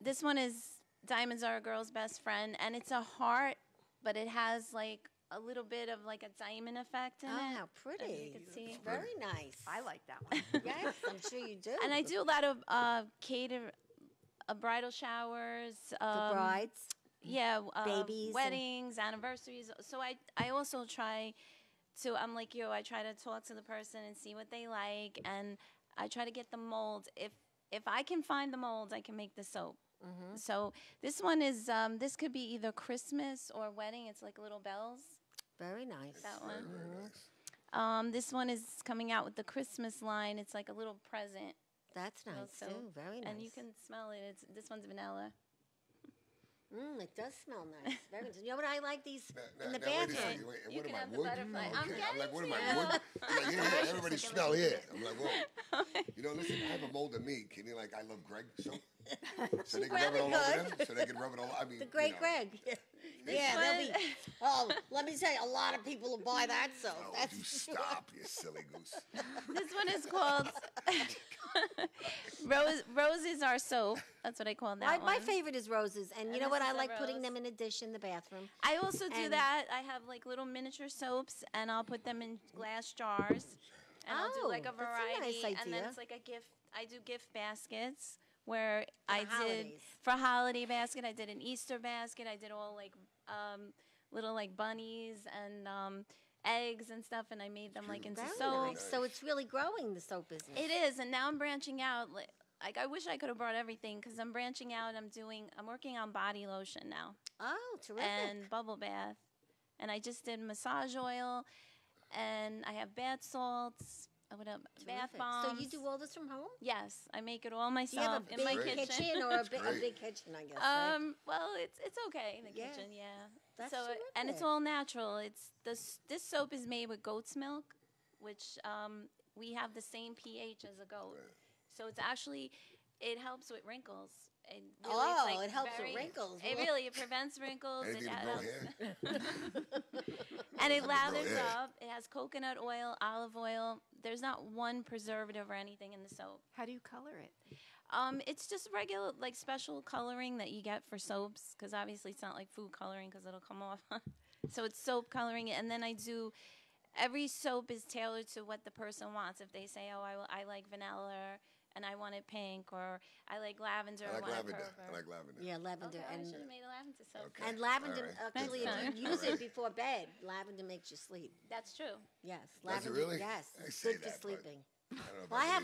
This one is... Diamonds Are a Girl's Best Friend, and it's a heart, but it has like a little bit of like a diamond effect in it. Oh, how pretty. As you can see. Very nice. I like that one. Yes, I'm sure you do. And I do a lot of cater, bridal showers. The brides. Yeah. Babies. Weddings, anniversaries. So I also try to, I'm like you, I try to talk to the person and see what they like, and I try to get the mold. If I can find the mold, I can make the soap. Mm-hmm. So this one is, this could be either Christmas or wedding. It's like little bells. Very nice. That one. Very nice. This one is coming out with the Christmas line. It's like a little present. That's nice too. Very nice. And you can smell it. It's, this one's vanilla. Mm, it does smell nice. Very nice. You know what I like these in the bathroom. You can have the butterfly. I'm like, what am I, wood? Like, everybody smell here. I'm like, whoa. You know, listen, I have a mold of me. Can you, like, I love Gregg so? So they can rub it all over them. So they can rub it all. I mean, the great Gregg. Yeah, they'll be. Oh, let me tell you, a lot of people will buy that. So oh, that's you stop, you silly goose. This one is called Roses Are Soap. That's what I call that. My favorite is roses, and you know what? I like putting them in a dish in the bathroom. I also do that. I have like little miniature soaps, and I'll put them in glass jars, and I'll do like a variety, and then it's like a gift. I do gift baskets. Where I did, for a holiday basket, I did an Easter basket. I did all, like, little, like, bunnies and eggs and stuff, and I made them, like, into soap. Nice. So it's really growing, the soap business. It is, and now I'm branching out. Like, I wish I could have brought everything, because I'm branching out. I'm working on body lotion now. Oh, terrific. And bubble bath. And I just did massage oil, and I have bath salts. Bath bombs. So you do all this from home? Yes, I make it all myself in my kitchen. A big kitchen, I guess. Well, it's okay in the kitchen, yeah. That's so terrific. And it's all natural. It's this soap is made with goat's milk, which we have the same pH as a goat, so it's actually it helps with wrinkles. It really it helps with wrinkles. It really prevents wrinkles. And it lathers up. It has coconut oil, olive oil. There's not one preservative or anything in the soap. How do you color it? It's just regular, like special coloring that you get for soaps, because obviously it's not like food coloring because it'll come off. So it's soap coloring, and then I do every soap is tailored to what the person wants. If they say, oh, I like vanilla and I want it pink, or I like lavender. I like lavender. Yeah, lavender. Okay, and I should have made a lavender soap. Okay. And lavender, right. Actually, if you use it before bed, lavender makes you sleep. That's true. Yes. Lavender, does it really? Yes. It's good for sleeping. I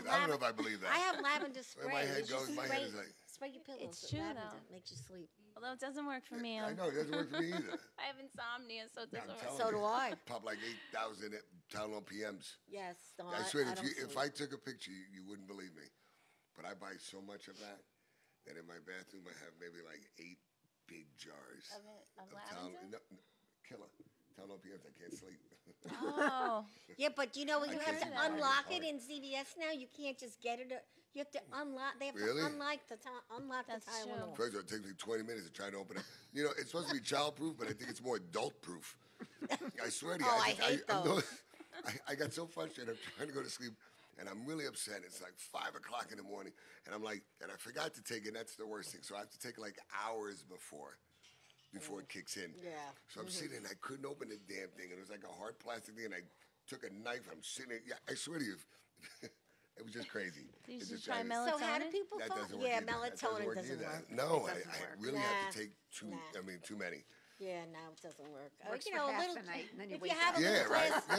don't know if I believe that. I have lavender spray. My head is like... Spray your pillows. It's true, though. It makes you sleep. Although it doesn't work for me. I know, it doesn't work for me either. I have insomnia, so it doesn't work. So do I. Pop like 8,000 town OPMs. Yes. No, I swear, if I took a picture, you wouldn't believe me. But I buy so much of that that in my bathroom I have maybe like 8 big jars. Of lavender? No, killer. Town OPMs, I can't sleep. Oh. Yeah, but you know what? You have to unlock it in CVS now. You can't just get it. You have to unlock. They have to unlock the Tylenol. First of all, it takes me 20 minutes to try to open it. You know, it's supposed to be child-proof, but I think it's more adult-proof. I swear to you. Oh, I hate those. I got so frustrated. I'm trying to go to sleep, and I'm really upset. It's like 5 o'clock in the morning, and I'm like, and I forgot to take it, and that's the worst thing. So I have to take like hours before it kicks in. Yeah. So I'm sitting and I couldn't open the damn thing, and it was like a hard plastic thing, and I took a knife, I'm sitting there, I swear to you, it was just crazy. Did you just try melatonin? So how do people fall? Yeah, melatonin doesn't work. No, I really have to take too many. Yeah, no, it doesn't work. You know, a little, if you have a little glass, a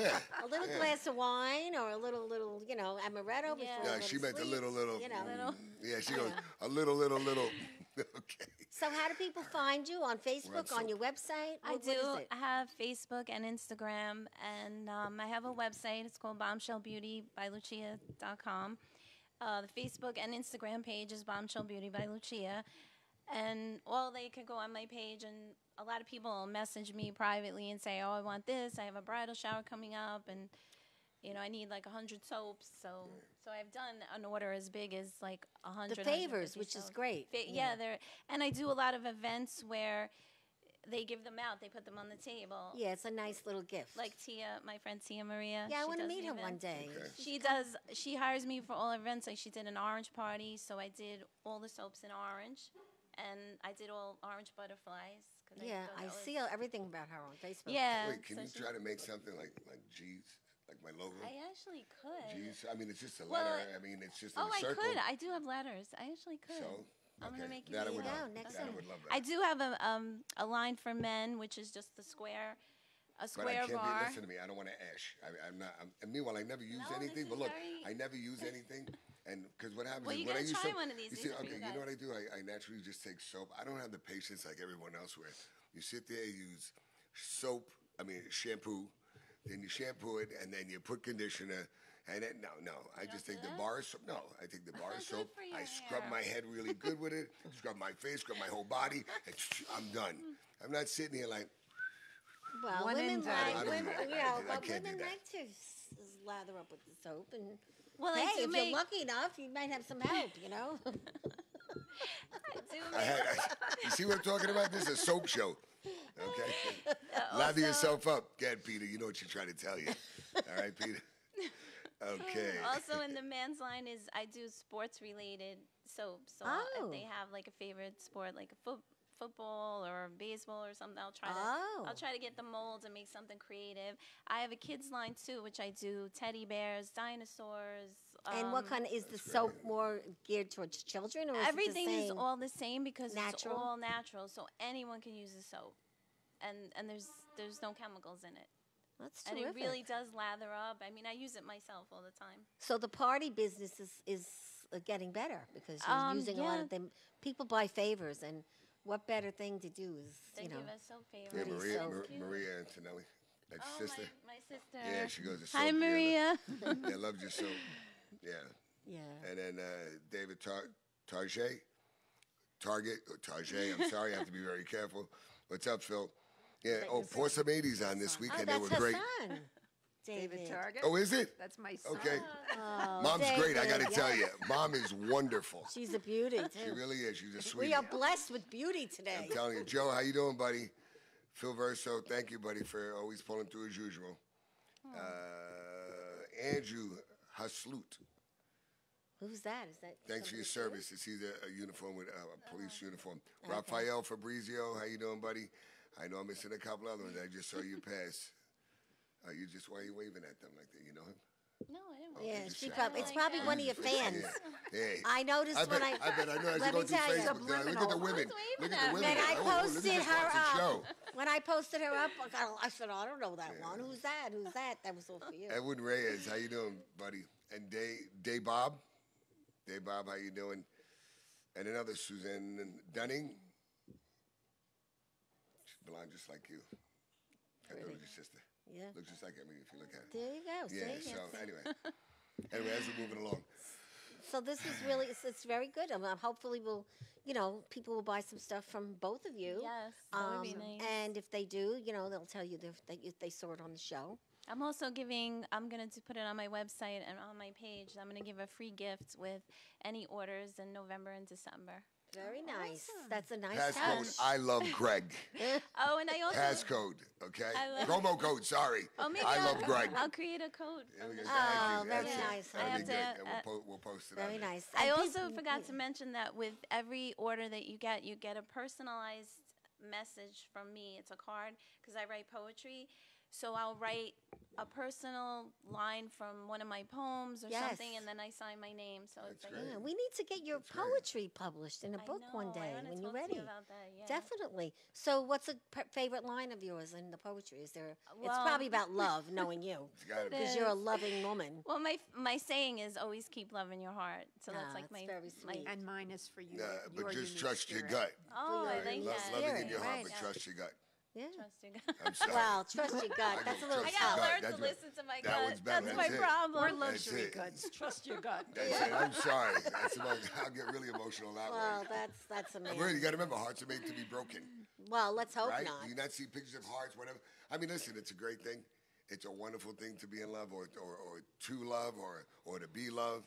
little glass of wine or a little, you know, amaretto before. Yeah, she meant a little, you know. Yeah, she goes a little. Okay. So how do people find you on Facebook, on your website? I do have Facebook and Instagram, and I have a website. It's called Bombshell Beauty by Lucia.com. The Facebook and Instagram page is Bombshell Beauty by Lucia, and they could go on my page and. A lot of people will message me privately and say, oh, I want this. I have a bridal shower coming up, and, you know, I need like 100 soaps. So I've done an order as big as like 100. The favors, which is great. Yeah. And I do a lot of events where they give them out. They put them on the table. Yeah, it's a nice little gift. Like Tia, my friend Tia Maria. Yeah, I want to meet her one day. Okay. She hires me for all events. Like she did an orange party, so I did all the soaps in orange. And I did all orange butterflies. Yeah, I see everything about her on Facebook. Yeah. Wait, can you try to make something like G's, like my logo? I actually could. G's, I mean, it's just a letter. I mean, it's just a circle. Oh, I could. I do have letters. I actually could. So, I'm going to make you know next time. I would love that. I do have a line for men, which is just the square. A square bar. Listen to me. I don't want to ash. I'm not. And meanwhile, I never use anything. But look, I never use anything. And because what happens is when I use soap. Well, you gotta try one of these. Okay, you know what I do? I naturally just take soap. I don't have the patience like everyone else where you sit there, use soap. I mean shampoo. Then you shampoo it, and then you put conditioner. And then, no. I just take the bar soap. No, I take the bar soap. I scrub my head really good with it. Scrub my face. Scrub my whole body. And I'm done. I'm not sitting here like. Well, women like to lather up with the soap, and hey, if you're lucky enough, you might have some help, you know. You see what I'm talking about? This is a soap show, okay? Lather yourself up, Dad, Peter. You know what you're trying to tell you, all right, Peter? Okay. Also, in the men's line is I do sports-related soap, so if they have like a favorite sport, like a football or baseball or something, I'll try to get the molds and make something creative. I have a kids line too, which I do teddy bears, dinosaurs. And what kind of, is the soap more geared towards children, or everything is all the same because it's all natural, so anyone can use the soap, and there's no chemicals in it. That's terrific. And it really does lather up. I mean, I use it myself all the time. So the party business is getting better because you're using a lot of them. People buy favors, and what better thing to do is, you know. They give us soap favors. Yeah, Maria Antonelli, that's sister. My sister. Yeah, she goes to soap. Hi, Maria. Yeah, loves your soap. Yeah. Yeah. And then David Target, I'm sorry, I have to be very careful. What's up, Phil? Yeah, pour some 80s on this weekend. They were great. Son. David Target. Oh, is it? That's my son. Okay. Oh, Mom's David, great, I got to tell you. Mom is wonderful. She's a beauty, too. She really is. She's a sweetie. We are blessed with beauty today. I'm telling you. Joe, how you doing, buddy? Phil Verso, thank you, buddy, for always pulling through as usual. Andrew Haslut. Who's that? Is that? Thanks for your service. It's either a uniform with a police uniform. Okay. Rafael Fabrizio, how you doing, buddy? I know I'm missing a couple other ones. I just saw you pass. You just, why are you waving at them like that? You know him? No, I didn't. Oh, yeah, she probably, it's probably one of your fans. Yeah. Hey. I noticed I bet, when I know. Let me tell you, look at the women. Look at the women. When I posted her up, I said, oh, I don't know that one. Who's that? Who's that? That was all for you. Edwin Reyes, how you doing, buddy? And Day Bob. Day Bob, how you doing? And another Suzanne Dunning. She's blonde just like you. I know your sister. Yeah. Looks just like, I mean, if you look at it. There you go. Yeah, so anyway, as we're moving along. So this is really, it's very good. I mean, hopefully we'll, you know, people will buy some stuff from both of you. Yes, that would be nice. And if they do, you know, they'll tell you that they saw it on the show. I'm also giving, I'm going to put it on my website and on my page. I'm going to give a free gift with any orders in November and December. Very nice. Awesome. That's a nice passcode. I love Gregg. Oh, and I also passcode. Okay, promo code. Sorry, I love Gregg. I'll create a code. Oh, very nice. We'll post it. Very nice. I also forgot to mention that with every order that you get a personalized message from me. It's a card because I write poetry. So I'll write a personal line from one of my poems or something, and then I sign my name. So it's like, yeah, we need to get your poetry published in a book one day when you're ready. About that, yeah. Definitely. So what's a favorite line of yours in the poetry? Is there? Well, it's probably about love, knowing you, because you're a loving woman. Well, my saying is always keep love in your heart. So that's like my very sweet. And mine is for you. But just trust your gut. Oh, I like that. Love in your heart, but trust your gut. Yeah. Trust your gut. Wow, trust your gut. That's a little. I gotta learn to listen to my gut. That's my problem. We're luxury goods. Trust your gut. That's it. I'm sorry. I'll get really emotional that way. Well, that's amazing. You got to remember, hearts are made to be broken. Well, let's hope not. Do you not see pictures of hearts? Whatever. I mean, listen, it's a great thing. It's a wonderful thing to be in love, or to love, or to be loved.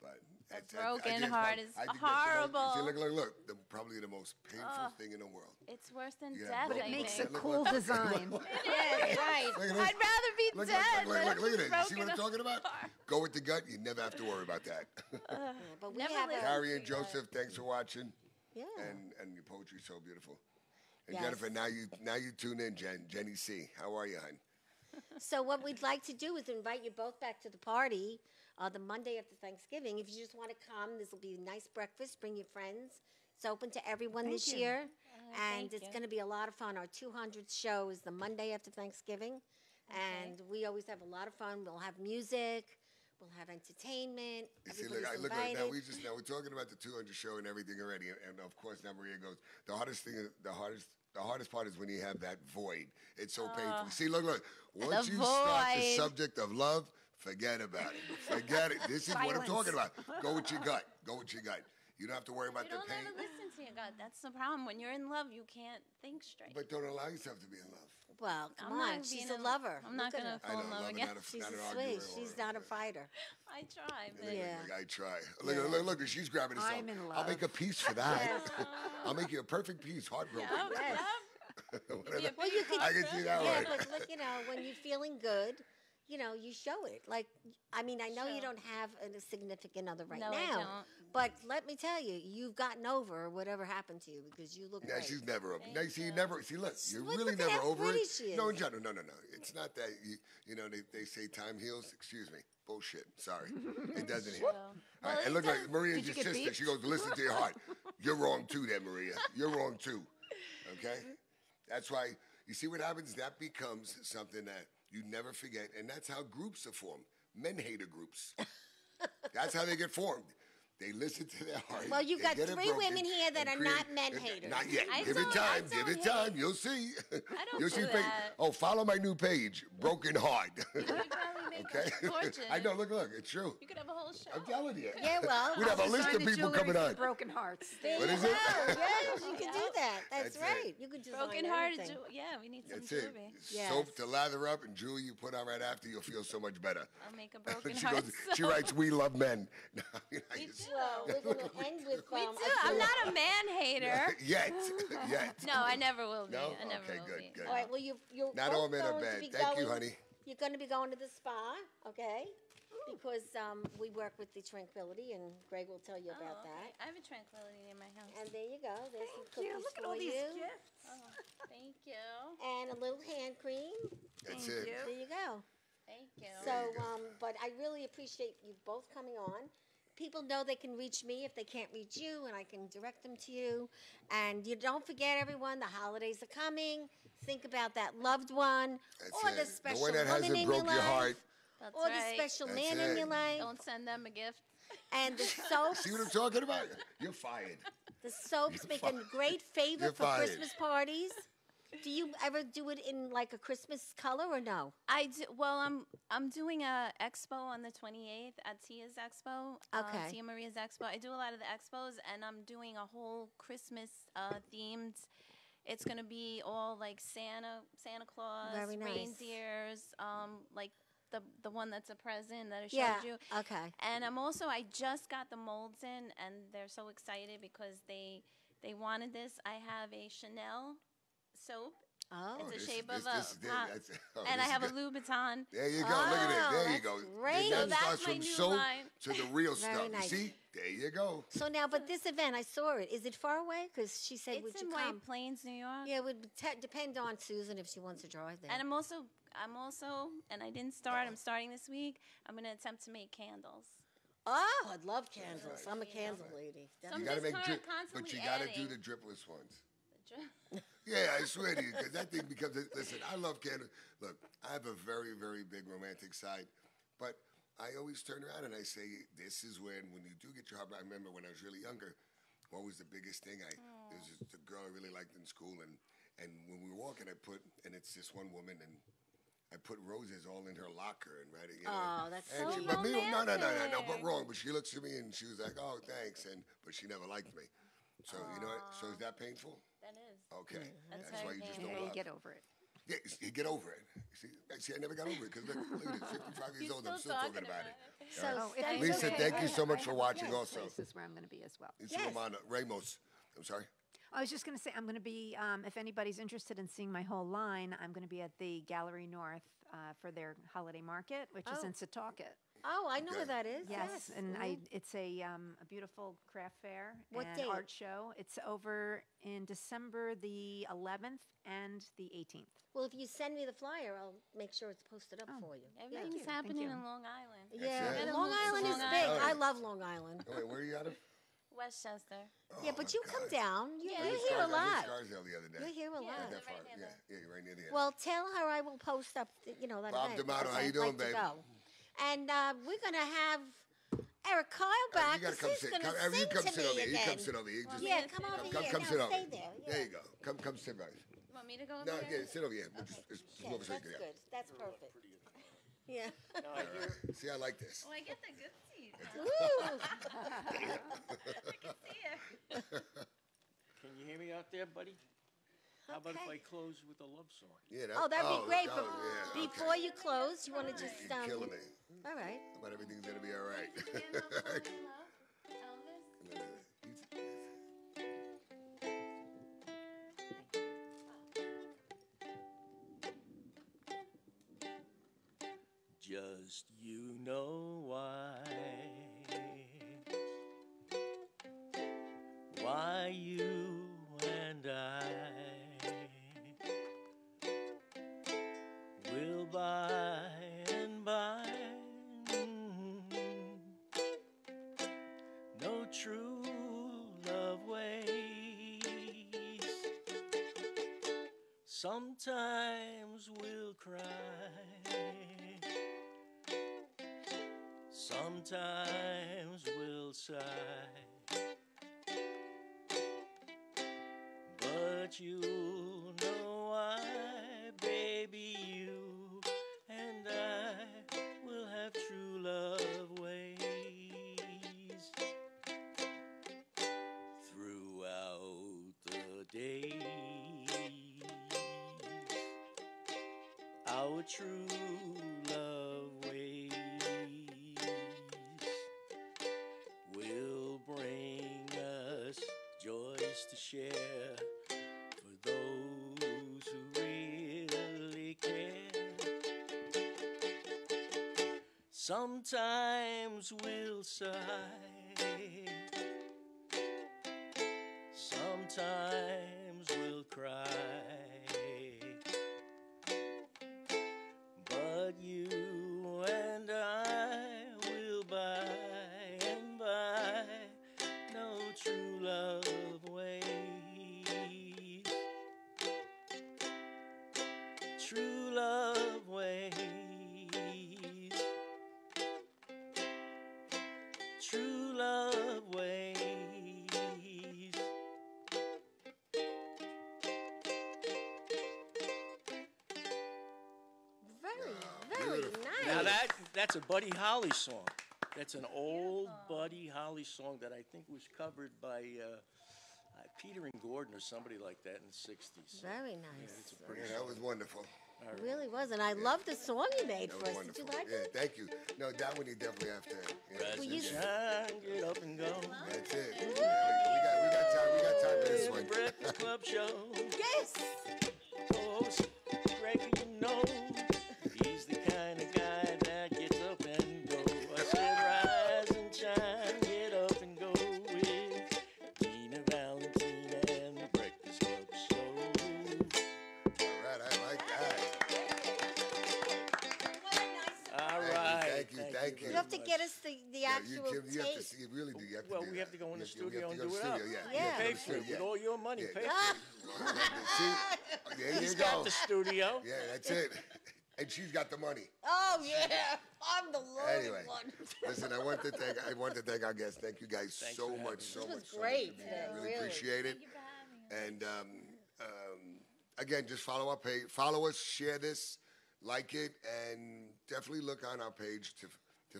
But a broken heart is horrible. See, look. Probably the most painful thing in the world. It's worse than death. But it makes a cool design. It is, right. I'd rather be dead. Look at it. You see what I'm talking about? Go with the gut. You never have to worry about that. But we have Carrie and Joseph, thanks for watching. Yeah. And your poetry's so beautiful. And Jennifer, now you tune in, Jenny C. How are you, hon? So what we'd like to do is invite you both back to the party. The Monday after Thanksgiving. If you just want to come, this will be a nice breakfast. Bring your friends. It's open to everyone this year. And it's going to be a lot of fun. Our 200th show is the Monday after Thanksgiving. Okay. And we always have a lot of fun. We'll have music. We'll have entertainment. Now we're talking about the 200th show and everything already. And of course, now Maria goes, the hardest part is when you have that void. It's so painful. See, look. Once you start the subject of love, forget about it. Forget it. This is what I'm talking about. Go with your gut. Go with your gut. You don't have to worry about the pain. You don't ever listen to your gut. That's the problem. When you're in love, you can't think straight. But don't allow yourself to be in love. Well, come on. She's a lover. I'm not going to fall in love again. She's sweet. She's not a fighter. I try, but I try. Look, she's grabbing herself. I'm in love. I'll make a piece for that. I'll make you a perfect piece, heartbroken. I can see that one. Yeah, but look, you know, when you're feeling good, you know, you show it. Like, I mean, I know you don't have a significant other right now. I don't. But let me tell you, you've gotten over whatever happened to you because you look great. She's never over it. See, you're really never over it. No, no. It's not that, you know, they say time heals. Excuse me. Bullshit. Sorry. It doesn't heal. All right, it looked like Maria's your sister. She goes, listen to your heart. You're wrong too there, Maria. You're wrong too. Okay? That's why, you see what happens? That becomes something that you never forget, and that's how groups are formed. Men-hater groups. That's how they get formed. They listen to their heart. Well, you've got three women here that are not men-haters. Not yet. Give it time. Give it time. You'll see. You'll see that. Oh, follow my new page, Broken Heart. Okay? I know. Look. It's true. You could have a whole show. I'm telling you. Yeah, well. We'd have a list of people coming on. Broken Hearts. What is it? Yes, you could do that. That's right. You could do Broken Hearts. Yeah, we need some jewelry. Soap to lather up and jewelry you put on right after, you'll feel so much better. I'll make a broken heart. She writes, "We love men." Well, we're going to end with I'm not a man-hater. Yet. No, I never will be. No? I never will be. Good. All right, well, you're not all men are bad. Thank you, honey. You're going to be going to the spa, okay? Because we work with the Tranquility, and Gregg will tell you about that. I have a Tranquility in my house. And there you go. There's some cookies for you. Look at all these gifts. Thank you. And a little hand cream. That's it. There you go. Thank you. So, but I really appreciate you both coming on. People know they can reach me if they can't reach you, and I can direct them to you. And you don't forget, everyone, the holidays are coming. Think about that loved one, or the special woman in your life, or the special man in your life. Don't send them a gift. And the soaps. See what I'm talking about? You're fired. The soaps make a great favor for Christmas parties. Do you ever do it in like a Christmas color or no? I do. Well, I'm doing a expo on the 28th at Tia's expo. Okay. Tia Maria's expo. I do a lot of the expos, and I'm doing a whole Christmas themed. It's gonna be all like Santa Claus, reindeers, like the one that's a present that I showed you. Okay. And I'm also just got the molds in, and they're so excited because they wanted this. I have a Chanel soap. Oh, it's a shape of a pop. And I have a Louboutin. There you go. Oh, look at it. There you go. Great. So that's my new line. To the real stuff. Nice. You see? There you go. So now, but this event, I saw it. Is it far away? Because she said, would you come? It's in White Plains, New York. Yeah, it would depend on Susan if she wants to drive there. And I'm also, and I didn't start. I'm starting this week. I'm going to attempt to make candles. Oh, I'd love candles. I'm a candle lady. You got to make drip, but you got to do the dripless ones. Yeah, I swear to you, because that thing becomes. Listen, I love candles. Look, I have a very, very big romantic side, but I always turn around and I say, "This is when you do get your heart." I remember when I was really younger, what was the biggest thing? There was just a girl I really liked in school, and when we were walking, and it's this one woman, and I put roses all in her locker and write it. You know, that's so romantic. But me, no, but wrong. But she looks at me and she was like, "Oh, thanks," but she never liked me. So you know what? So is that painful? That is. Okay. Mm-hmm. That's why you just don't love. You get over it. Yeah, you get over it. See, I never got over it because look at it, 55 years old, I'm still talking about it. So, Lisa, thank you so much for watching also. This is where I'm going to be as well. Lisa Romano, Ramos. I'm sorry. I was just going to say, I'm going to be, if anybody's interested in seeing my whole line, I'm going to be at the Gallery North for their holiday market, which is in Setauket. Oh, I know where that is. Yes, and it's a beautiful craft fair and art show. It's over in December the 11th and the 18th. Well, if you send me the flyer, I'll make sure it's posted up for you. Everything's happening in Long Island. Yeah, Long Island is big. I love Long Island. Wait, where are you out of? Westchester. Oh, yeah, but you come down. You're here a lot. Scarsdale the other day. You're here a lot. That far. Yeah, you're right near the end. Well, tell her I will post up, that Bob D'Amato, how you doing, baby? And we're going to have Eric Kyle back. You got to come sit. You come sit over here. You come sit over here. Yeah, come over here. Come sit over there. There you go. Come sit right. You want me to go over there? No, yeah, sit over here. That's good. That's perfect. Yeah. See, I like this. Oh, I get the good seat. Woo! I can see it. Can you hear me out there, buddy? How about if I close with a love song? Yeah, that'd be great. But before you close, you want to just... You're killing me. All right. But everything's going to be all right. Just you know why you and I will by and by, no true love ways. Sometimes we'll cry, sometimes we'll sigh, but you know why, baby, you and I will have true love ways. Throughout the day, our true love ways will bring us joys to share for those who really care. Sometimes we'll sigh, sometimes we'll cry, true love ways. Very Beautiful. Nice. Now that's a Buddy Holly song. That's an old Buddy Holly song that I think was covered by Peter and Gordon or somebody like that in the 60s. Very nice. Yeah, that was wonderful. It really was, and I love the song you made for us. Did you like it? Yeah, thank you. No, that one you definitely have to. Yeah, we used to get up and go. That's it. We got time for this one. Breakfast Club show. Yes. Host Gregg, you know, he's the kind of guy that gets up and go. I said, rise and shine, get up and go with Tina Valentina and the Breakfast Club show. All right, I like that. What a nice one. All right. Thank you. You have to get us the actual tape. You really do. You have to we have to go in the studio and do it up. Yeah. Pay for it with all your money. Yeah. Pay for it. There you go. He's got the studio. Yeah, that's it. And she's got the money. Oh yeah, I'm the loaded one. Listen, I want to thank our guests. Thank you guys so much, so much. This was great. I really appreciate it. Thank you for having me. And again, just follow our page, follow us, share this, like it, and definitely look on our page to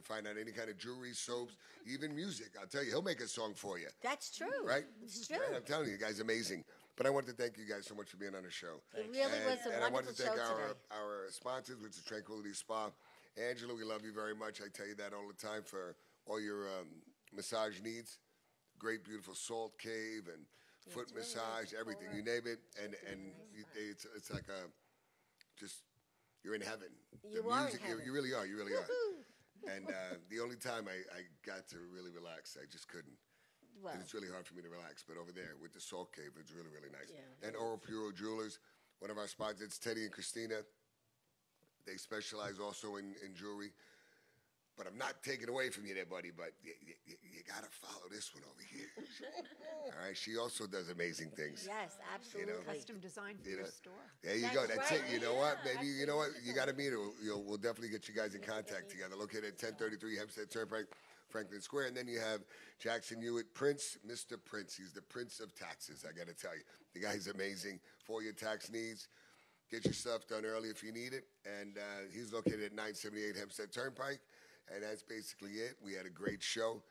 find out any kind of jewelry, soaps, even music. I'll tell you, he'll make a song for you. That's true. Right? It's true. Right? I'm telling you, you guys are amazing. But I want to thank you guys so much for being on the show. It really was a wonderful show today. And I want to thank our sponsors, which is Tranquility Spa. Angela, we love you very much. I tell you that all the time for all your massage needs. Great, beautiful salt cave and foot massage, everything. You name it. And it's like a, just, you're in heaven. You really are. You really are. And the only time I got to really relax, I just couldn't. Well, it's really hard for me to relax, but over there with the salt cave, it's really, really nice. Yeah. And Oro Puro Jewelers, one of our sponsors, it's Teddy and Christina. They specialize also in jewelry. But I'm not taking away from you there, buddy, but you got to follow this one over here. All right? She also does amazing things. Yes, absolutely. You know, custom design for your store. There you go. That's right. It. You know what? Maybe, you know what? You got to meet her. We'll definitely get you guys in contact together. Located at 1033 Hempstead Turnpike, Franklin Square. And then you have Jackson Hewitt, Prince, Mr. Prince. He's the Prince of Taxes, I got to tell you. The guy's amazing for your tax needs. Get your stuff done early if you need it. And he's located at 978 Hempstead Turnpike. And that's basically it. We had a great show.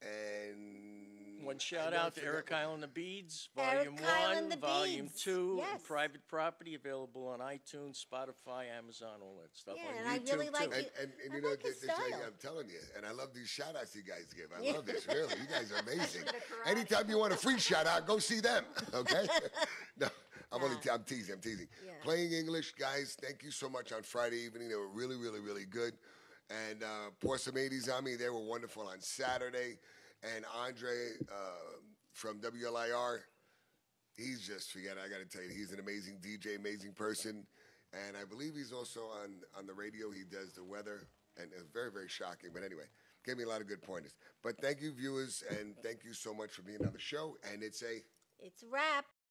And one shout out to Eric Kyle and the Beads, Volume 1, Volume 2, and Private Property, available on iTunes, Spotify, Amazon, all that stuff. Yeah, and I really like it. And you know, I'm telling you, and I love these shout outs you guys give. I love this, really. You guys are amazing. Anytime you want a free shout out, go see them, okay? No, I'm teasing. Playing English, guys, thank you so much on Friday evening. They were really, really, really good. And pour some 80s on me. They were wonderful on Saturday. And Andre from WLIR, he's just, forget it, I got to tell you, he's an amazing DJ, amazing person. And I believe he's also on the radio. He does the weather. And it's very, very shocking. But anyway, gave me a lot of good pointers. But thank you, viewers, and thank you so much for being on the show. And it's a wrap.